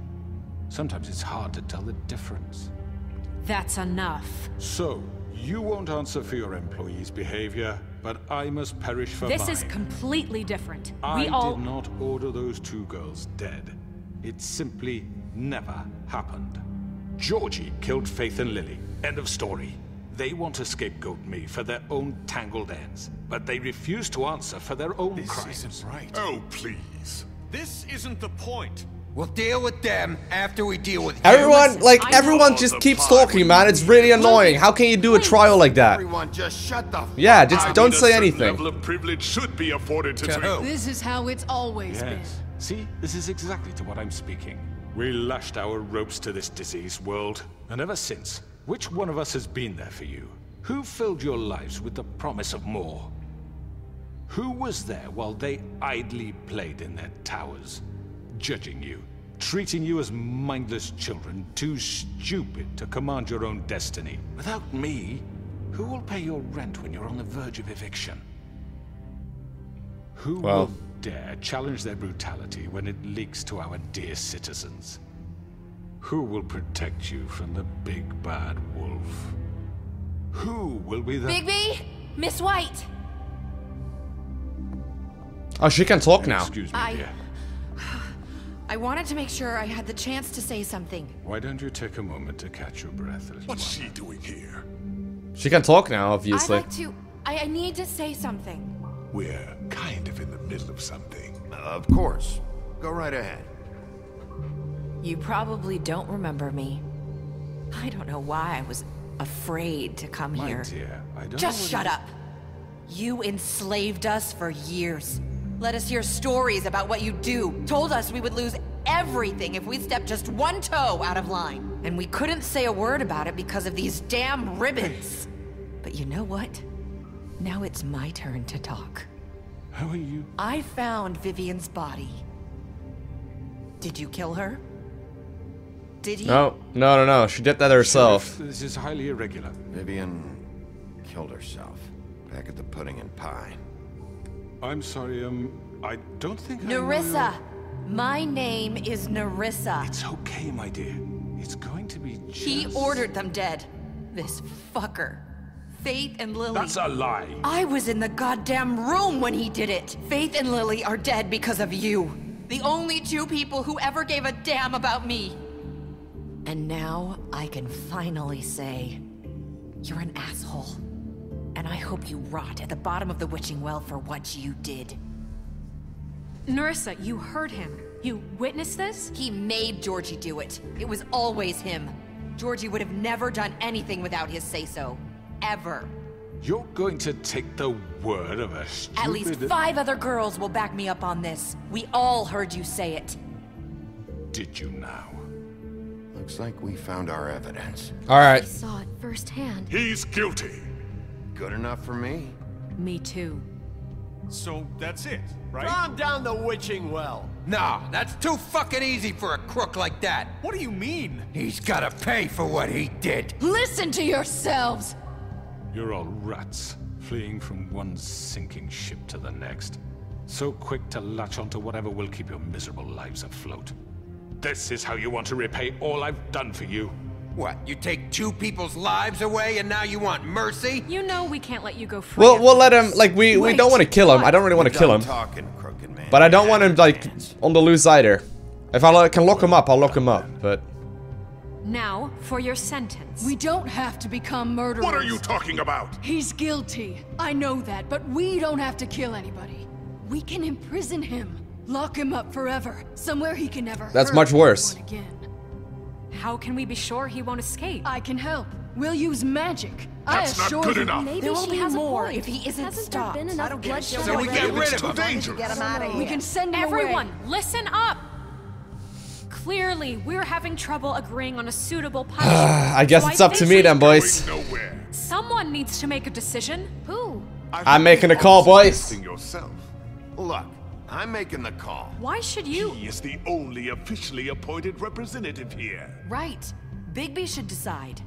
Sometimes it's hard to tell the difference. That's enough. So, you won't answer for your employees' behavior, but I must perish for mine. This is completely different. I did not order those two girls dead. It simply never happened. Georgie killed Faith and Lily. End of story. They want to scapegoat me for their own tangled ends, but they refuse to answer for their own crimes. This isn't right. Oh, please. This isn't the point. We'll deal with them after we deal with everyone. Like, everyone just keeps talking, man. It's really annoying. How can you do a trial like that? Everyone just shut the fuck up. Yeah, just don't say anything. Level of privilege should be afforded to. This is how it's always been. See, this is exactly to what I'm speaking. We lashed our ropes to this diseased world, and ever since. Which one of us has been there for you? Who filled your lives with the promise of more? Who was there while they idly played in their towers, judging you, treating you as mindless children, too stupid to command your own destiny? Without me, who will pay your rent when you're on the verge of eviction? Who will dare challenge their brutality when it leaks to our dear citizens? Who will protect you from the big bad wolf? Who will be the... Bigby? Miss White! Oh, she can talk now. Excuse me, dear. I wanted to make sure I had the chance to say something. Why don't you take a moment to catch your breath? What's she doing here? She can talk now, obviously. I need to say something. We're kind of in the middle of something. Of course. Go right ahead. You probably don't remember me. I don't know why I was afraid to come here. Dear, I don't shut up. You enslaved us for years. Let us hear stories about what you do. Told us we would lose everything if we stepped just one toe out of line. And we couldn't say a word about it because of these damn ribbons. But you know what? Now it's my turn to talk. How are you? I found Vivian's body. Did you kill her? Did you? No, no, no, no. She did that herself. This is highly irregular. Vivian killed herself. Back at the Pudding and Pie. I'm sorry, I don't think Nerissa! My name is Nerissa. It's okay, my dear. It's going to be just... He ordered them dead. This fucker. Faith and Lily... That's a lie! I was in the goddamn room when he did it! Faith and Lily are dead because of you. The only two people who ever gave a damn about me. And now, I can finally say... You're an asshole. And I hope you rot at the bottom of the witching well for what you did. Nerissa, you heard him. You witnessed this? He made Georgie do it. It was always him. Georgie would have never done anything without his say-so. Ever. You're going to take the word of a stupid... At least 5 other girls will back me up on this. We all heard you say it. Did you now? Looks like we found our evidence. All right. I saw it firsthand. He's guilty. Good enough for me. Me too. So that's it, right? Calm down the witching well. Nah, that's too fucking easy for a crook like that. What do you mean? He's gotta pay for what he did. Listen to yourselves. You're all rats, fleeing from one sinking ship to the next. So quick to latch onto whatever will keep your miserable lives afloat. This is how you want to repay all I've done for you. What, you take 2 people's lives away and now you want mercy? You know we can't let you go free. We'll let him, like, we don't want to kill him. I don't really want to kill him. Talking, Crooked Man. But I don't want him, like, on the loose either. If I can lock him up, I'll lock him up, but... Now, for your sentence. We don't have to become murderers. What are you talking about? He's guilty. I know that, but we don't have to kill anybody. We can imprison him. Lock him up forever. Somewhere he can never hurt much worse. Again. How can we be sure he won't escape? I can help. We'll use magic. That's not good enough. There will be more if he isn't stopped. I don't get it. So we get rid of him. Get him out of here. We can send him away. Everyone, listen up. Clearly, we're having trouble agreeing on a suitable punishment. I guess it's up to me then, boys. Someone needs to make a decision. Who? I'm making a call, boys. Look. I'm making the call. Why should you? He is the only officially appointed representative here. Right. Bigby should decide.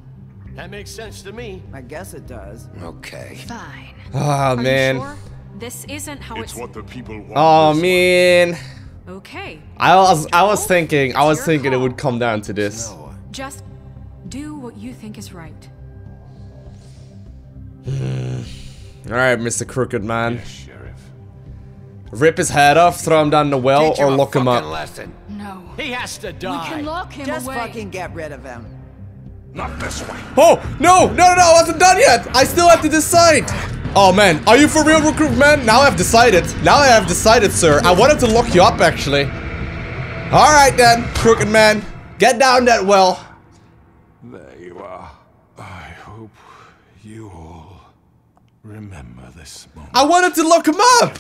That makes sense to me. I guess it does. Okay. Fine. Oh, man. Sure? This isn't how it's what the people want. Oh, man. Okay. I was thinking it would come down to this. No. Just do what you think is right. All right, Mr. Crooked Man. Yeah, sure. Rip his head off, throw him down the well, or lock him up. No. He has to die. We can lock him away. Fucking get rid of him. Not this way. Oh, no, no, no, I wasn't done yet. I still have to decide. Oh, man. Are you for real, Recruit Man? Now I've decided. Now I have decided, sir. I wanted to lock you up, actually. All right, then, Crooked Man. Get down that well. There you are. I hope you all remember this moment. I wanted to lock him up.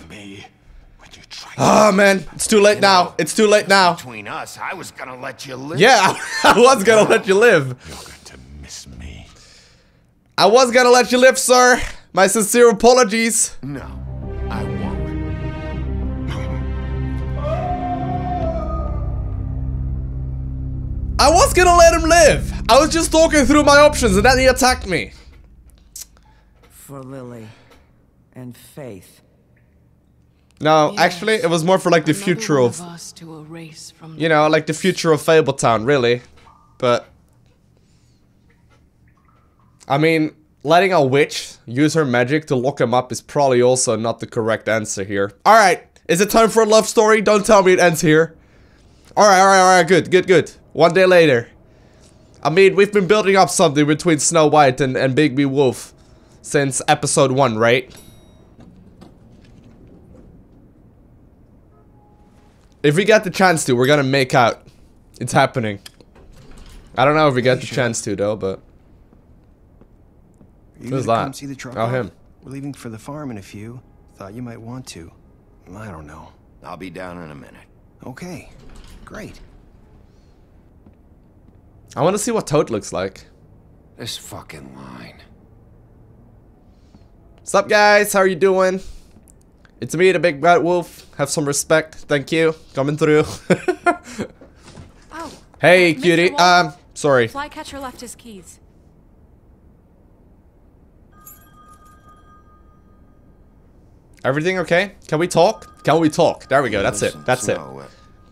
Oh man, it's too late now. It's too late now. Between us, I was gonna let you live. Yeah, I was gonna let you live. You're going to miss me. I was gonna let you live, sir. My sincere apologies. No, I won't. I was gonna let him live. I was just talking through my options and then he attacked me. For Lily and Faith. No, yes, actually, it was more for like the future of, you know, like the future of Fabletown, really. But I mean, letting a witch use her magic to lock him up is probably also not the correct answer here. All right, is it time for a love story? Don't tell me it ends here. All right, good. One day later. I mean, we've been building up something between Snow White and Bigby Wolf since episode 1, right? If we get the chance to, we're gonna make out. It's happening. I don't know if we get the chance to though, but who's that? Oh, him. We're leaving for the farm in a few. Thought you might want to. I don't know. I'll be down in a minute. Okay, great. I want to see what Toad looks like. This fucking line. What's up, guys? How are you doing? It's me, the big bad wolf. Have some respect. Thank you. Coming through. Oh, hey, cutie. Sorry. Flycatcher left his keys. Everything okay? Can we talk? There we go. That's it.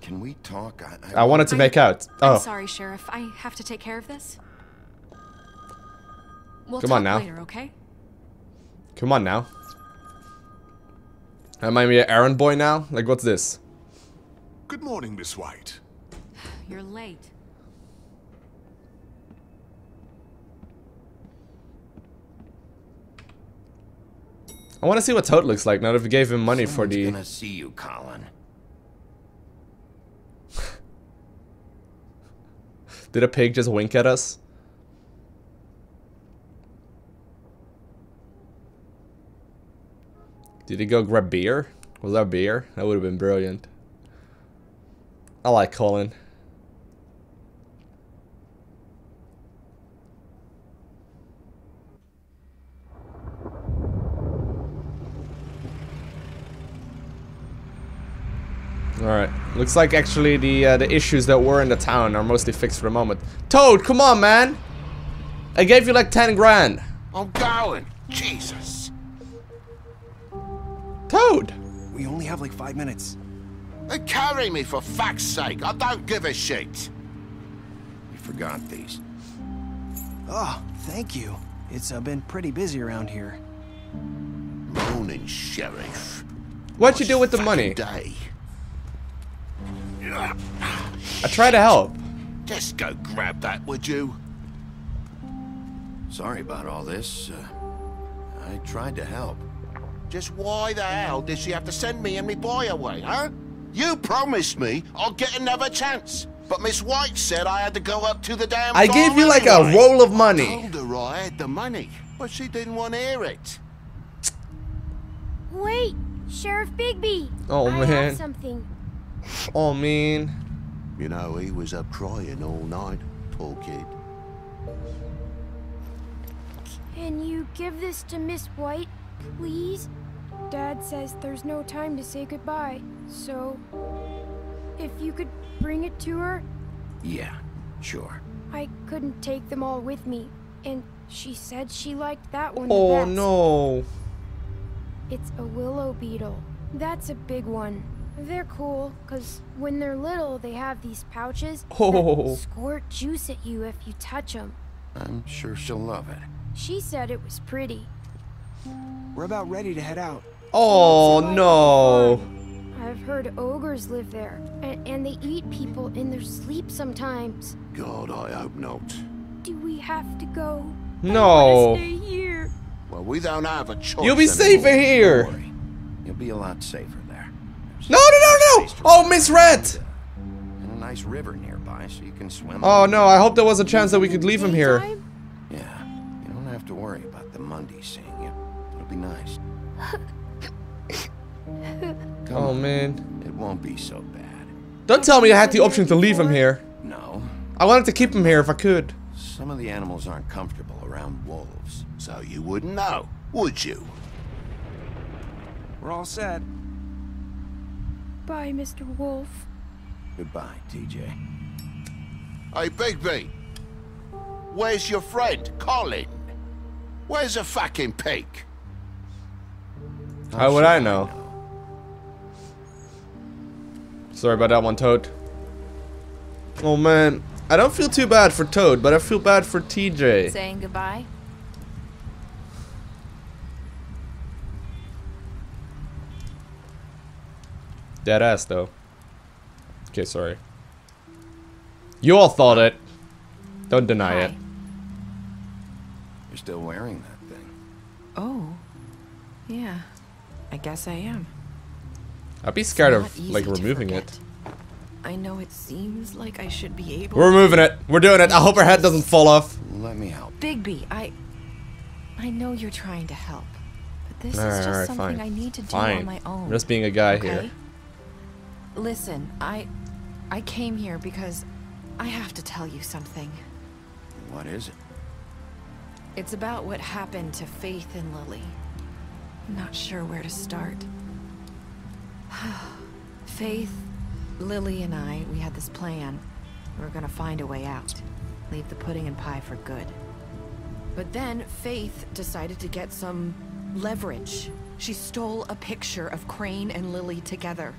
Can we talk? I wanted to make out. Oh. I'm sorry, Sheriff. I have to take care of this. We'll talk later, okay? Come on now. Am I an errand boy now? Like, what's this? Good morning, Miss White. You're late. I want to see what Toad looks like now that we gave him money. Someone's for the... gonna see you, Colin. Did a pig just wink at us? Did he go grab beer? Was that beer? That would have been brilliant. I like Colin. Alright. Looks like actually the issues that were in the town are mostly fixed for the moment. Toad, come on, man! I gave you like 10 grand. Oh, Colin! Jesus! Toad! We only have like 5 minutes. They carry me for fuck's sake. I don't give a shit. You forgot these. Oh, thank you. It's been pretty busy around here. Morning, Sheriff. What'd you do with the money? I try to help. Just go grab that, would you? Sorry about all this. I tried to help. Just why the hell did she have to send me and me boy away, huh? You promised me I'll get another chance, but Miss White said I had to go up to the damn farm. I gave you like a roll of money. I told her I had the money, but she didn't want to hear it. Wait, Sheriff Bigby. Oh, man. I have something. Oh, man. You know, he was up crying all night, poor kid. Can you give this to Miss White? Please? Dad says there's no time to say goodbye, so if you could bring it to her? Yeah, sure. I couldn't take them all with me, and she said she liked that one the best. Oh, no. It's a willow beetle. That's a big one. They're cool, because when they're little, they have these pouches that squirt juice at you if you touch them. I'm sure she'll love it. She said it was pretty. We're about ready to head out. Oh, no. I've heard ogres live there, and they eat people in their sleep sometimes. God, I hope not. Do we have to go? No. Stay here. Well, we don't have a choice. You'll be safer here. You'll be a lot safer there. No. Oh, Miss Rat. And a nice river nearby so you can swim. Oh, no. I hope there was a chance that we could leave him here. Yeah. You don't have to worry about the Monday scene. Be nice. Oh, man. It won't be so bad. Don't tell me I had the option to leave him here. No. I wanted to keep him here if I could. Some of the animals aren't comfortable around wolves. So you wouldn't know, would you? We're all set. Bye, Mr. Wolf. Goodbye, TJ. Hey, Bigby! Where's your friend, Colin? Where's the fucking pig? How would I know? Sorry about that one, Toad. Oh man, I don't feel too bad for Toad, but I feel bad for TJ. Saying goodbye? Dead ass though. Okay, sorry. You all thought it. Don't deny it. You're still wearing that thing. Oh, yeah. I guess I am. I'd be scared of, like, removing it. I know it seems like I should be able. We're removing it. We're doing it. I hope her head doesn't fall off. Let me help. Bigby, I know you're trying to help, but this is just something I need to do on my own. I'm just being a guy here. Listen, I came here because I have to tell you something. What is it? It's about what happened to Faith and Lily. I'm not sure where to start. Faith, Lily, and I, we had this plan. We were gonna find a way out. Leave the pudding and pie for good. But then Faith decided to get some leverage. She stole a picture of Crane and Lily together.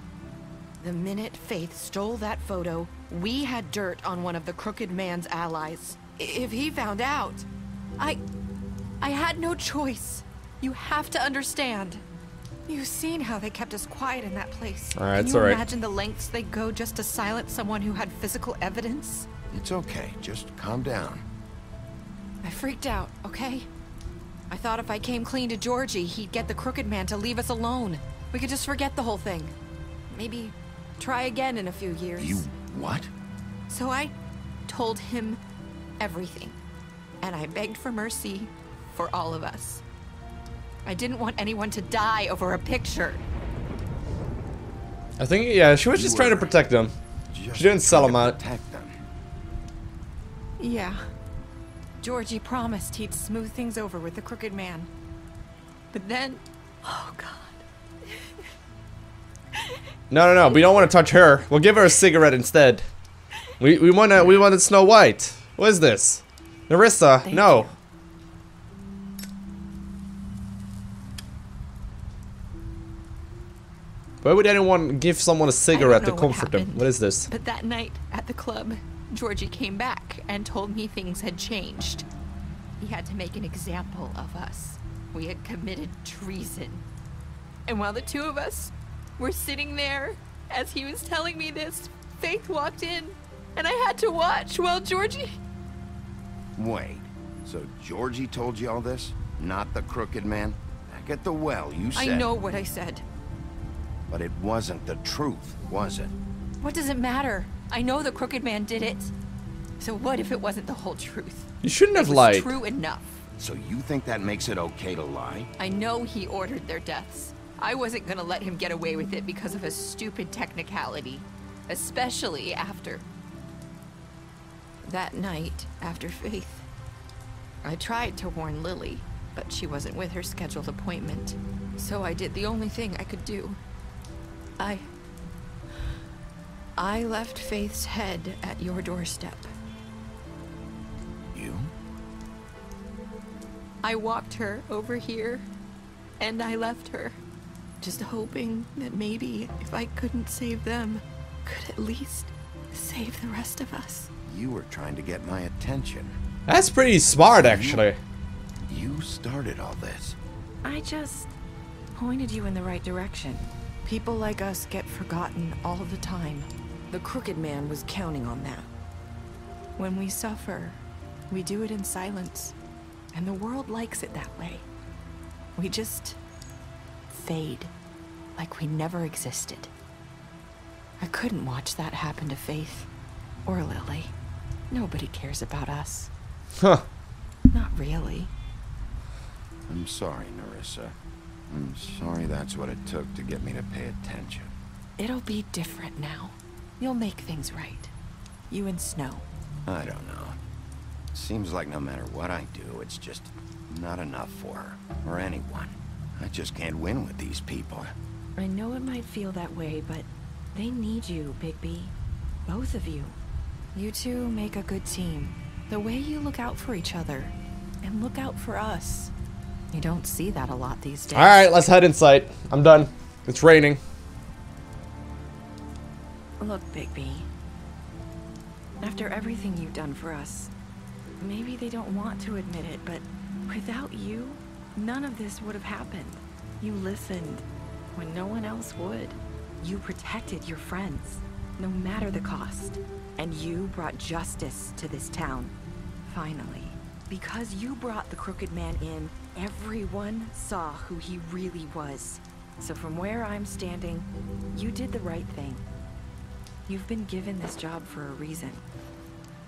The minute Faith stole that photo, we had dirt on one of the Crooked Man's allies. If he found out, I had no choice. You have to understand. You've seen how they kept us quiet in that place. Can you imagine the lengths they go just to silence someone who had physical evidence? It's okay. Just calm down. I freaked out, okay? I thought if I came clean to Georgie, he'd get the Crooked Man to leave us alone. We could just forget the whole thing. Maybe try again in a few years. You what? So I told him everything. And I begged for mercy for all of us. I didn't want anyone to die over a picture. I think, yeah, she was just trying to protect them. She didn't sell them out. Yeah. Georgie promised he'd smooth things over with the Crooked Man. But then, oh God. No, we don't want to touch her. We'll give her a cigarette instead. We wanted Snow White. What is this? Nerissa, no. You. Why would anyone give someone a cigarette to comfort them? What is this? But that night at the club, Georgie came back and told me things had changed. He had to make an example of us. We had committed treason. And while the two of us were sitting there, as he was telling me this, Faith walked in, and I had to watch while Georgie... Wait, so Georgie told you all this? Not the Crooked Man? Back at the well, you said... I know what I said. But it wasn't the truth, was it? What does it matter? I know the Crooked Man did it. So what if it wasn't the whole truth? You shouldn't have lied. It was true enough. So you think that makes it okay to lie? I know he ordered their deaths. I wasn't gonna let him get away with it because of a stupid technicality. Especially after... That night, after Faith, I tried to warn Lily, but she wasn't with her scheduled appointment. So I did the only thing I could do. I left Faith's head at your doorstep. You? I walked her over here, and I left her, just hoping that maybe if I couldn't save them, could at least save the rest of us. You were trying to get my attention. That's pretty smart, actually. You started all this. I just pointed you in the right direction. People like us get forgotten all the time. The Crooked Man was counting on that. When we suffer, we do it in silence, and the world likes it that way. We just fade, like we never existed. I couldn't watch that happen to Faith or Lily. Nobody cares about us. Huh. Not really. I'm sorry, Nerissa. I'm sorry that's what it took to get me to pay attention. It'll be different now. You'll make things right. You and Snow. I don't know. Seems like no matter what I do, it's just not enough for her, or anyone. I just can't win with these people. I know it might feel that way, but they need you, Bigby. Both of you. You two make a good team. The way you look out for each other, and look out for us. You don't see that a lot these days. Alright, let's head inside. I'm done. It's raining. Look, Bigby. After everything you've done for us, maybe they don't want to admit it, but without you, none of this would have happened. You listened when no one else would. You protected your friends, no matter the cost. And you brought justice to this town, finally. Because you brought the Crooked Man in, everyone saw who he really was. So from where I'm standing, you did the right thing. You've been given this job for a reason.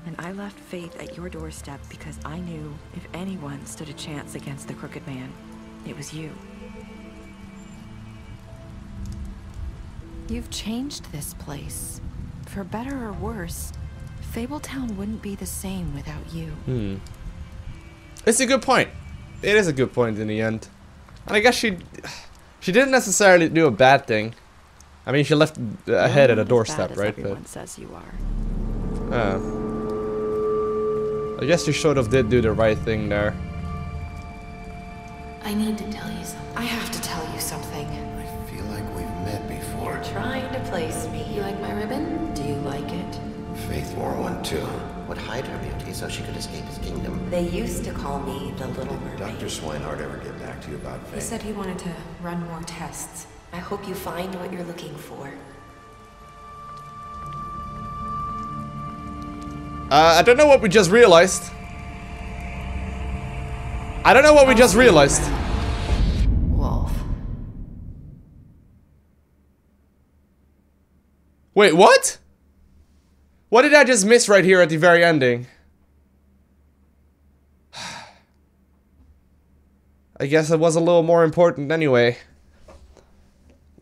And I left Faith at your doorstep because I knew if anyone stood a chance against the Crooked Man, it was you. You've changed this place. For better or worse, Fabletown wouldn't be the same without you. Hmm. It's a good point. It is a good point in the end. And I guess she didn't necessarily do a bad thing. I mean, she left a head at a doorstep, right? Everyone says you are. I guess she sort of did do the right thing there. I need to tell you something. I have to tell you something. I feel like we've met before. You're trying to place me. You like my ribbon? Do you like it? Faith wore one too. Would hide her beauty so she could escape his kingdom. They used to call me the Little Mermaid. Did Dr. Swinehart ever get back to you about Faith? He said he wanted to run more tests. I hope you find what you're looking for. I don't know what we just realized. I don't know what we just realized. Wolf. Wait, what? What did I just miss right here at the very ending? I guess it was a little more important anyway.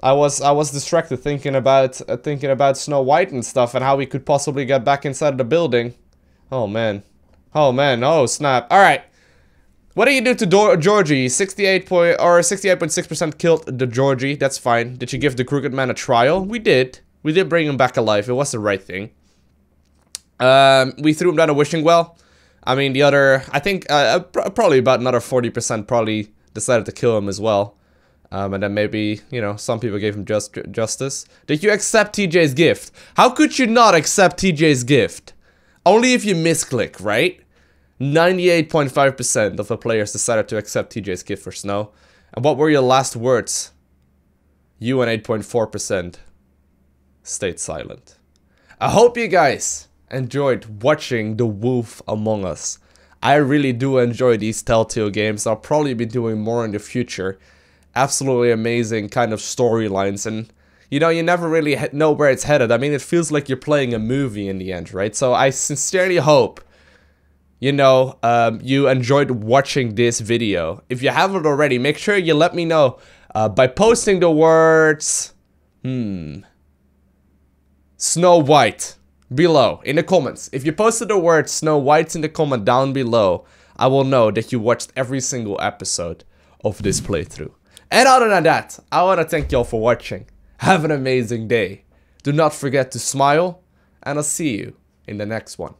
I was distracted thinking about Snow White and stuff and how we could possibly get back inside the building. Oh man. Oh man. Oh snap. All right. What do you do to Georgie? 68.6% killed the Georgie. That's fine. Did you give the Crooked Man a trial? We did. We did bring him back alive. It was the right thing. We threw him down a wishing well. I mean, the other, I think probably about another 40% probably decided to kill him as well. And then maybe, you know, some people gave him justice. Did you accept TJ's gift? How could you not accept TJ's gift? Only if you misclick, right? 98.5% of the players decided to accept TJ's gift for Snow. And what were your last words? You and 8.4% stayed silent. I hope you guys enjoyed watching The Wolf Among Us. I really do enjoy these Telltale games. I'll probably be doing more in the future. Absolutely amazing kind of storylines, and you know, you never really know where it's headed. I mean, it feels like you're playing a movie in the end, right? So I sincerely hope, you know, you enjoyed watching this video. If you haven't already, make sure you let me know by posting the words Snow White below in the comments. If you posted the word Snow White in the comment down below, I will know that you watched every single episode of this playthrough. And other than that, I want to thank y'all for watching. Have an amazing day. Do not forget to smile, and I'll see you in the next one.